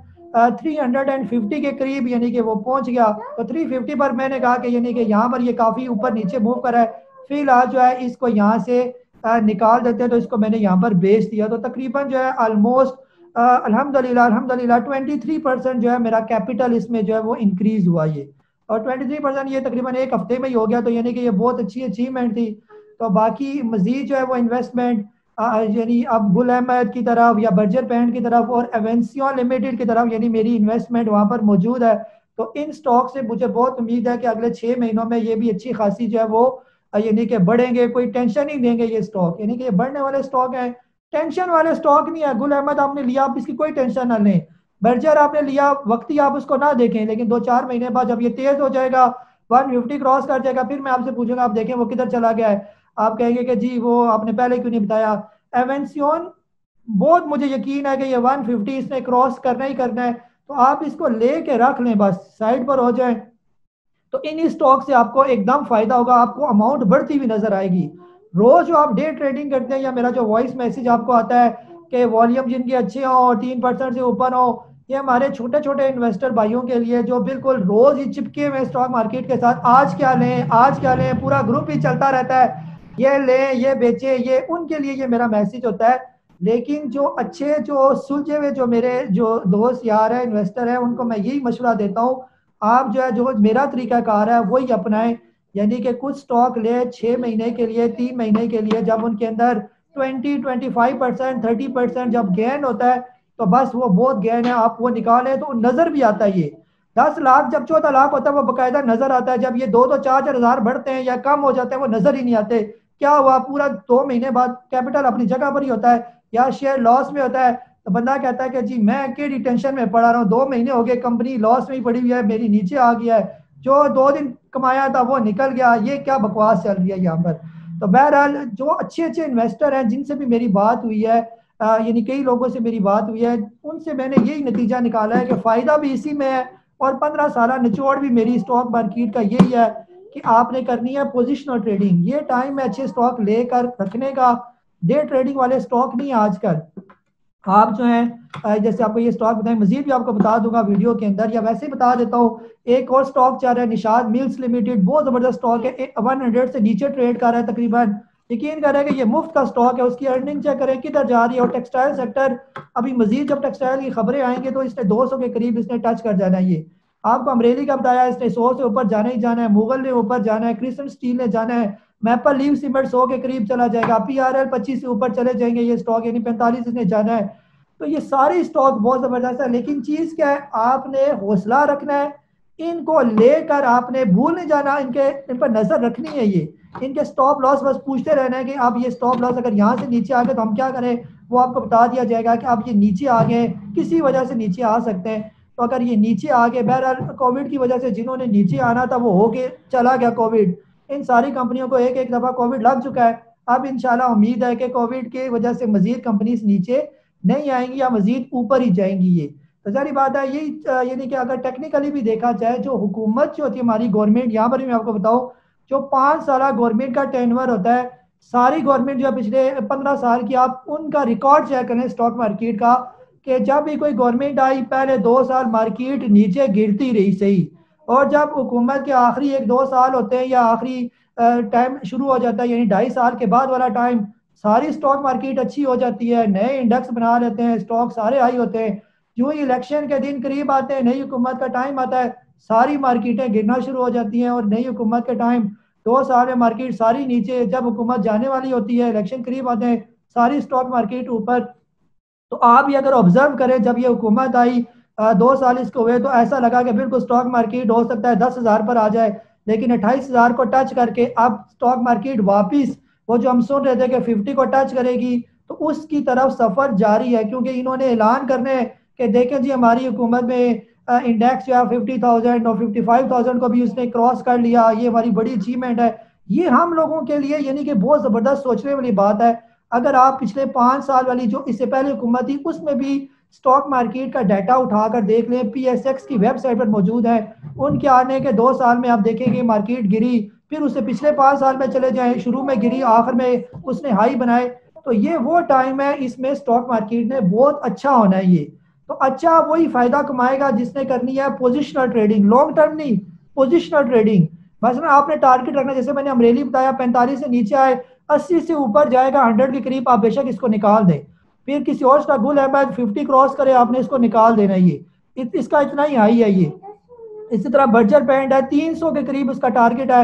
350 के करीब यानी कि वो पहुंच गया। तो 350 पर मैंने कहा कि यानी कि यहाँ पर ये काफ़ी ऊपर नीचे मूव करा है, फिलहाल जो है इसको यहाँ से निकाल देते हैं, तो इसको मैंने यहाँ पर बेच दिया। तो तकरीबन जो है ऑलमोस्ट अल्हम्दुलिल्लाह 23% जो है मेरा कैपिटल इसमें जो है वो इंक्रीज़ हुआ ये, और 23% ये तकरीबन एक हफ्ते में ही हो गया, तो यानी कि ये बहुत अच्छी अचीवमेंट थी। तो बाकी मज़ीद जो है वो इन्वेस्टमेंट यानी अब गुल अहमद की तरफ या बर्जर पेंट की तरफ और एवेंसियन लिमिटेड की तरफ यानी मेरी इन्वेस्टमेंट वहाँ पर मौजूद है। तो इन स्टॉक से मुझे बहुत उम्मीद है कि अगले 6 महीनों में ये भी अच्छी खासी जो है वो यानी कि बढ़ेंगे, कोई टेंशन ही देंगे ये स्टॉक, यानी कि ये बढ़ने वाले स्टॉक हैं, टेंशन वाले स्टॉक नहीं है। गुल अहमद आपने लिया, आप इसकी कोई टेंशन ना लें। बर्जर आपने लिया, वक्ती आप उसको ना देखें, लेकिन 2-4 महीने बाद जब ये तेज हो जाएगा, 150 क्रॉस कर जाएगा, फिर मैं आपसे पूछूंगा आप देखें वो किधर चला गया है। आप कहेंगे कि जी वो आपने पहले क्यों नहीं बताया। एवेंसियन बहुत मुझे यकीन है कि ये 150 इसने क्रॉस करना ही करना है, तो आप इसको ले के रख लें, बस साइड पर हो जाए, तो इन स्टॉक से आपको एकदम फायदा होगा, आपको अमाउंट बढ़ती हुई नजर आएगी। रोज जो आप डे ट्रेडिंग करते हैं या मेरा जो वॉइस मैसेज आपको आता है कि वॉल्यूम जिनके अच्छे हों और 3% से ऊपर हो, ये हमारे छोटे छोटे इन्वेस्टर भाइयों के लिए जो बिल्कुल रोज ही चिपके हुए स्टॉक मार्केट के साथ, आज क्या लें आज क्या लें, पूरा ग्रुप ही चलता रहता है, ये लें ये बेचें, ये उनके लिए ये मेरा मैसेज होता है। लेकिन जो अच्छे जो सुलझे हुए जो मेरे जो दोस्त यार हैं इन्वेस्टर हैं, उनको मैं यही मशवरा देता हूँ, आप जो है जो मेरा तरीकाकार है वही अपनाएं, यानी कि कुछ स्टॉक ले 6 महीने के लिए 3 महीने के लिए, जब उनके अंदर 20-25% 30% जब गेन होता है तो बस वो बहुत गेन है, आप वो निकालें तो नज़र भी आता है। ये 10 लाख जब 14 लाख होता है वो बाकायदा नज़र आता है, जब ये 2-4 हज़ार बढ़ते हैं या कम हो जाते हैं वो नज़र ही नहीं आते। क्या हुआ, पूरा 2 महीने बाद कैपिटल अपनी जगह पर ही होता है या शेयर लॉस में होता है, तो बंदा कहता है कि जी मैं केडी टेंशन में पड़ा रहा हूँ, 2 महीने हो गए कंपनी लॉस में ही पड़ी हुई है, मेरी नीचे आ गया है, जो 2 दिन कमाया था वो निकल गया, ये क्या बकवास चल रही है यहाँ पर। तो बहरहाल जो अच्छे अच्छे इन्वेस्टर हैं जिनसे भी मेरी बात हुई है, यानी कई लोगों से मेरी बात हुई है, उनसे मैंने यही नतीजा निकाला है कि फ़ायदा भी इसी में है और 15 साल निचोड़ भी मेरी स्टॉक मार्केट का यही है कि आपने करनी है पोजिशनल ट्रेडिंग। ये टाइम है अच्छे स्टॉक ले कर रखने का, डे ट्रेडिंग वाले स्टॉक नहीं आजकल। आप जो है जैसे आपको ये स्टॉक बताएं, मजीद भी आपको बता दूंगा वीडियो के अंदर या वैसे ही बता देता हूँ। एक और स्टॉक चल रहा है निशाद मिल्स लिमिटेड, बहुत ज़बरदस्त स्टॉक है, 100 से नीचे ट्रेड कर रहा है तकरीबन, यकीन करें कि ये मुफ्त का स्टॉक है, उसकी अर्निंग चेक करें किधर जा रही है। और टेक्सटाइल सेक्टर अभी मजीद जब टेक्सटाइल की खबरें आएंगे तो इसने 200 के करीब इसने टच कर जाना है। ये आपको अमरेली का बताया, इसने 100 से ऊपर जाना ही जाना है, मुगल ने ऊपर जाना है, क्रिस्टन स्टील ने जाना है, मैपल लीव सीमेंट 100 के करीब चला जाएगा, पीआरएल 25 से ऊपर चले जाएंगे ये स्टॉक, यानी 45 इसने जाना है। तो ये सारे स्टॉक बहुत ज़बरदस्त है, लेकिन चीज़ क्या है, आपने हौसला रखना है, इनको लेकर आपने भूल नहीं जाना, इनके इन पर नज़र रखनी है, ये इनके स्टॉप लॉस बस पूछते रहना है कि आप ये स्टॉप लॉस अगर यहाँ से नीचे आ गए तो हम क्या करें, वो आपको बता दिया जाएगा कि आप ये नीचे आ गए, किसी वजह से नीचे आ सकते हैं। तो अगर ये नीचे आ गए, बहरहाल कोविड की वजह से जिन्होंने नीचे आना था वो हो के चला गया कोविड, इन सारी कंपनियों को एक एक दफ़ा कोविड लग चुका है। अब इंशाल्लाह उम्मीद है कि कोविड के वजह से मज़ीद कंपनीज नीचे नहीं आएंगी या मज़ीद ऊपर ही जाएंगी। ये तो सारी बात है, यही यानी कि अगर टेक्निकली भी देखा जाए, जो हुकूमत जो होती है हमारी गवर्नमेंट, यहाँ पर भी मैं आपको बताऊँ, जो 5 साल गवर्नमेंट का टर्नओवर होता है, सारी गवर्नमेंट जो है पिछले 15 साल की, आप उनका रिकॉर्ड चेक करें स्टॉक मार्केट का, कि जब भी कोई गवर्नमेंट आई पहले 2 साल मार्केट नीचे गिरती रही सही, और जब हुकूमत के आखिरी 1-2 साल होते हैं या आखिरी टाइम शुरू हो जाता है, यानी 2.5 साल के बाद वाला टाइम, सारी स्टॉक मार्केट अच्छी हो जाती है, नए इंडेक्स बना लेते हैं, स्टॉक सारे हाई होते हैं। यूँ ही इलेक्शन के दिन करीब आते हैं, नई हुकूमत का टाइम आता है, सारी मार्केटें गिरना शुरू हो जाती हैं, और नई हुकूमत के टाइम 2 साल में मार्केट सारी नीचे, जब हुकूमत जाने वाली होती है, इलेक्शन करीब आते हैं, सारी स्टॉक मार्केट ऊपर। तो आप ये अगर ऑब्जर्व करें, जब ये हुकूमत आई 2 साल इसको हुए तो ऐसा लगा कि बिल्कुल स्टॉक मार्केट हो सकता है 10,000 पर आ जाए, लेकिन 28,000 को टच करके अब स्टॉक मार्केट वापस वो जो हम सुन रहे थे कि 50 को टच करेगी, तो उसकी तरफ सफ़र जारी है, क्योंकि इन्होंने ऐलान करने कि देखें जी हमारी हुकूमत में इंडेक्स जो है 50,000 और 55,000 को भी उसने क्रॉस कर लिया, ये हमारी बड़ी अचीवमेंट है। ये हम लोगों के लिए यानी कि बहुत ज़बरदस्त सोचने वाली बात है। अगर आप पिछले 5 साल वाली जो इससे पहले हुकूमत थी उसमें भी स्टॉक मार्केट का डाटा उठाकर देख लें, PSX की वेबसाइट पर मौजूद है, उनके आने के 2 साल में आप देखेंगे मार्केट गिरी, फिर उससे पिछले 5 साल में चले जाएं, शुरू में गिरी आखिर में उसने हाई बनाए। तो ये वो टाइम है, इसमें स्टॉक मार्केट ने बहुत अच्छा होना है। ये तो अच्छा वही फ़ायदा कमाएगा जिसने करनी है पोजिशनल ट्रेडिंग, लॉन्ग टर्म नहीं, पोजिशनल ट्रेडिंग। बस ना आपने टारगेट रखना, जैसे मैंने अमरेली बताया 45 से नीचे आए, 80 से ऊपर जाएगा, 100 के करीब आप बेशक इसको निकाल दें, फिर किसी और का गुल अहमद 50 क्रॉस करे आपने इसको निकाल देना, ये इसका इतना ही हाई है। ये इसी तरह बर्जर बैंड है 300 के करीब उसका टारगेट है,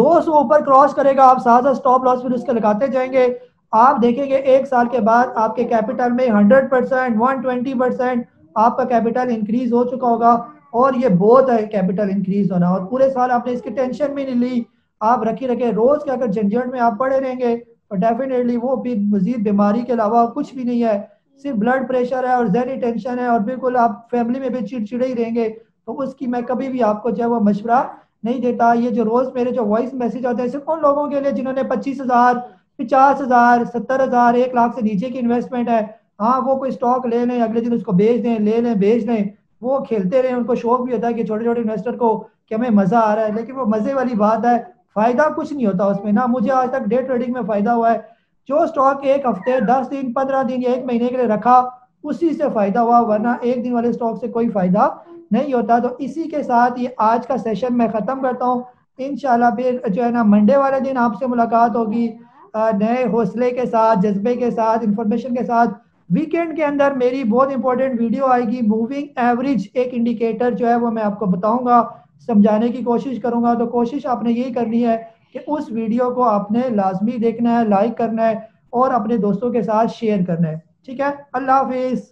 200 ऊपर क्रॉस करेगा आप साझा स्टॉप लॉस फिर उसके लगाते जाएंगे, आप देखेंगे 1 साल के बाद आपके कैपिटल में 100% 120% आपका कैपिटल इंक्रीज हो चुका होगा, और ये बहुत है कैपिटल इंक्रीज होना, और पूरे साल आपने इसकी टेंशन भी नहीं ली, आप रखे रखे रोज के अगर झंझट में आप पड़े रहेंगे और डेफिनेटली वो भी मजीद बीमारी के अलावा कुछ भी नहीं है, सिर्फ ब्लड प्रेशर है और जहनी टेंशन है और बिल्कुल आप फैमिली में भी चिड़चिड़े ही रहेंगे। तो उसकी मैं कभी भी आपको जो है वो मशवरा नहीं देता। ये जो रोज मेरे जो वॉइस मैसेज आते हैं सिर्फ उन लोगों के लिए जिन्होंने 25,000, 50,000, 70,000, 1 लाख से नीचे की इन्वेस्टमेंट है। हाँ, वो कोई स्टॉक ले लें, अगले दिन उसको बेच दें, ले लें बेच दें, वो खेलते रहे। उनको शौक भी होता है कि छोटे छोटे इन्वेस्टर को कि हमें मजा आ रहा है, लेकिन वो मजे वाली बात है, फायदा कुछ नहीं होता उसमें। ना मुझे आज तक डे ट्रेडिंग में फायदा हुआ है। जो स्टॉक एक हफ्ते, 10 दिन, 15 दिन या 1 महीने के लिए रखा, उसी से फायदा हुआ, वरना एक दिन वाले स्टॉक से कोई फायदा नहीं होता। तो इसी के साथ ये आज का सेशन मैं ख़त्म करता हूँ। इंशाल्लाह फिर जो है ना मंडे वाले दिन आपसे मुलाकात होगी नए हौसले के साथ, जज्बे के साथ, इंफॉर्मेशन के साथ। वीकेंड के अंदर मेरी बहुत इंपॉर्टेंट वीडियो आएगी, मूविंग एवरेज एक इंडिकेटर जो है वो मैं आपको बताऊंगा, समझाने की कोशिश करूंगा। तो कोशिश आपने यही करनी है कि उस वीडियो को आपने लाजमी देखना है, लाइक करना है और अपने दोस्तों के साथ शेयर करना है। ठीक है, अल्लाह हाफिज़।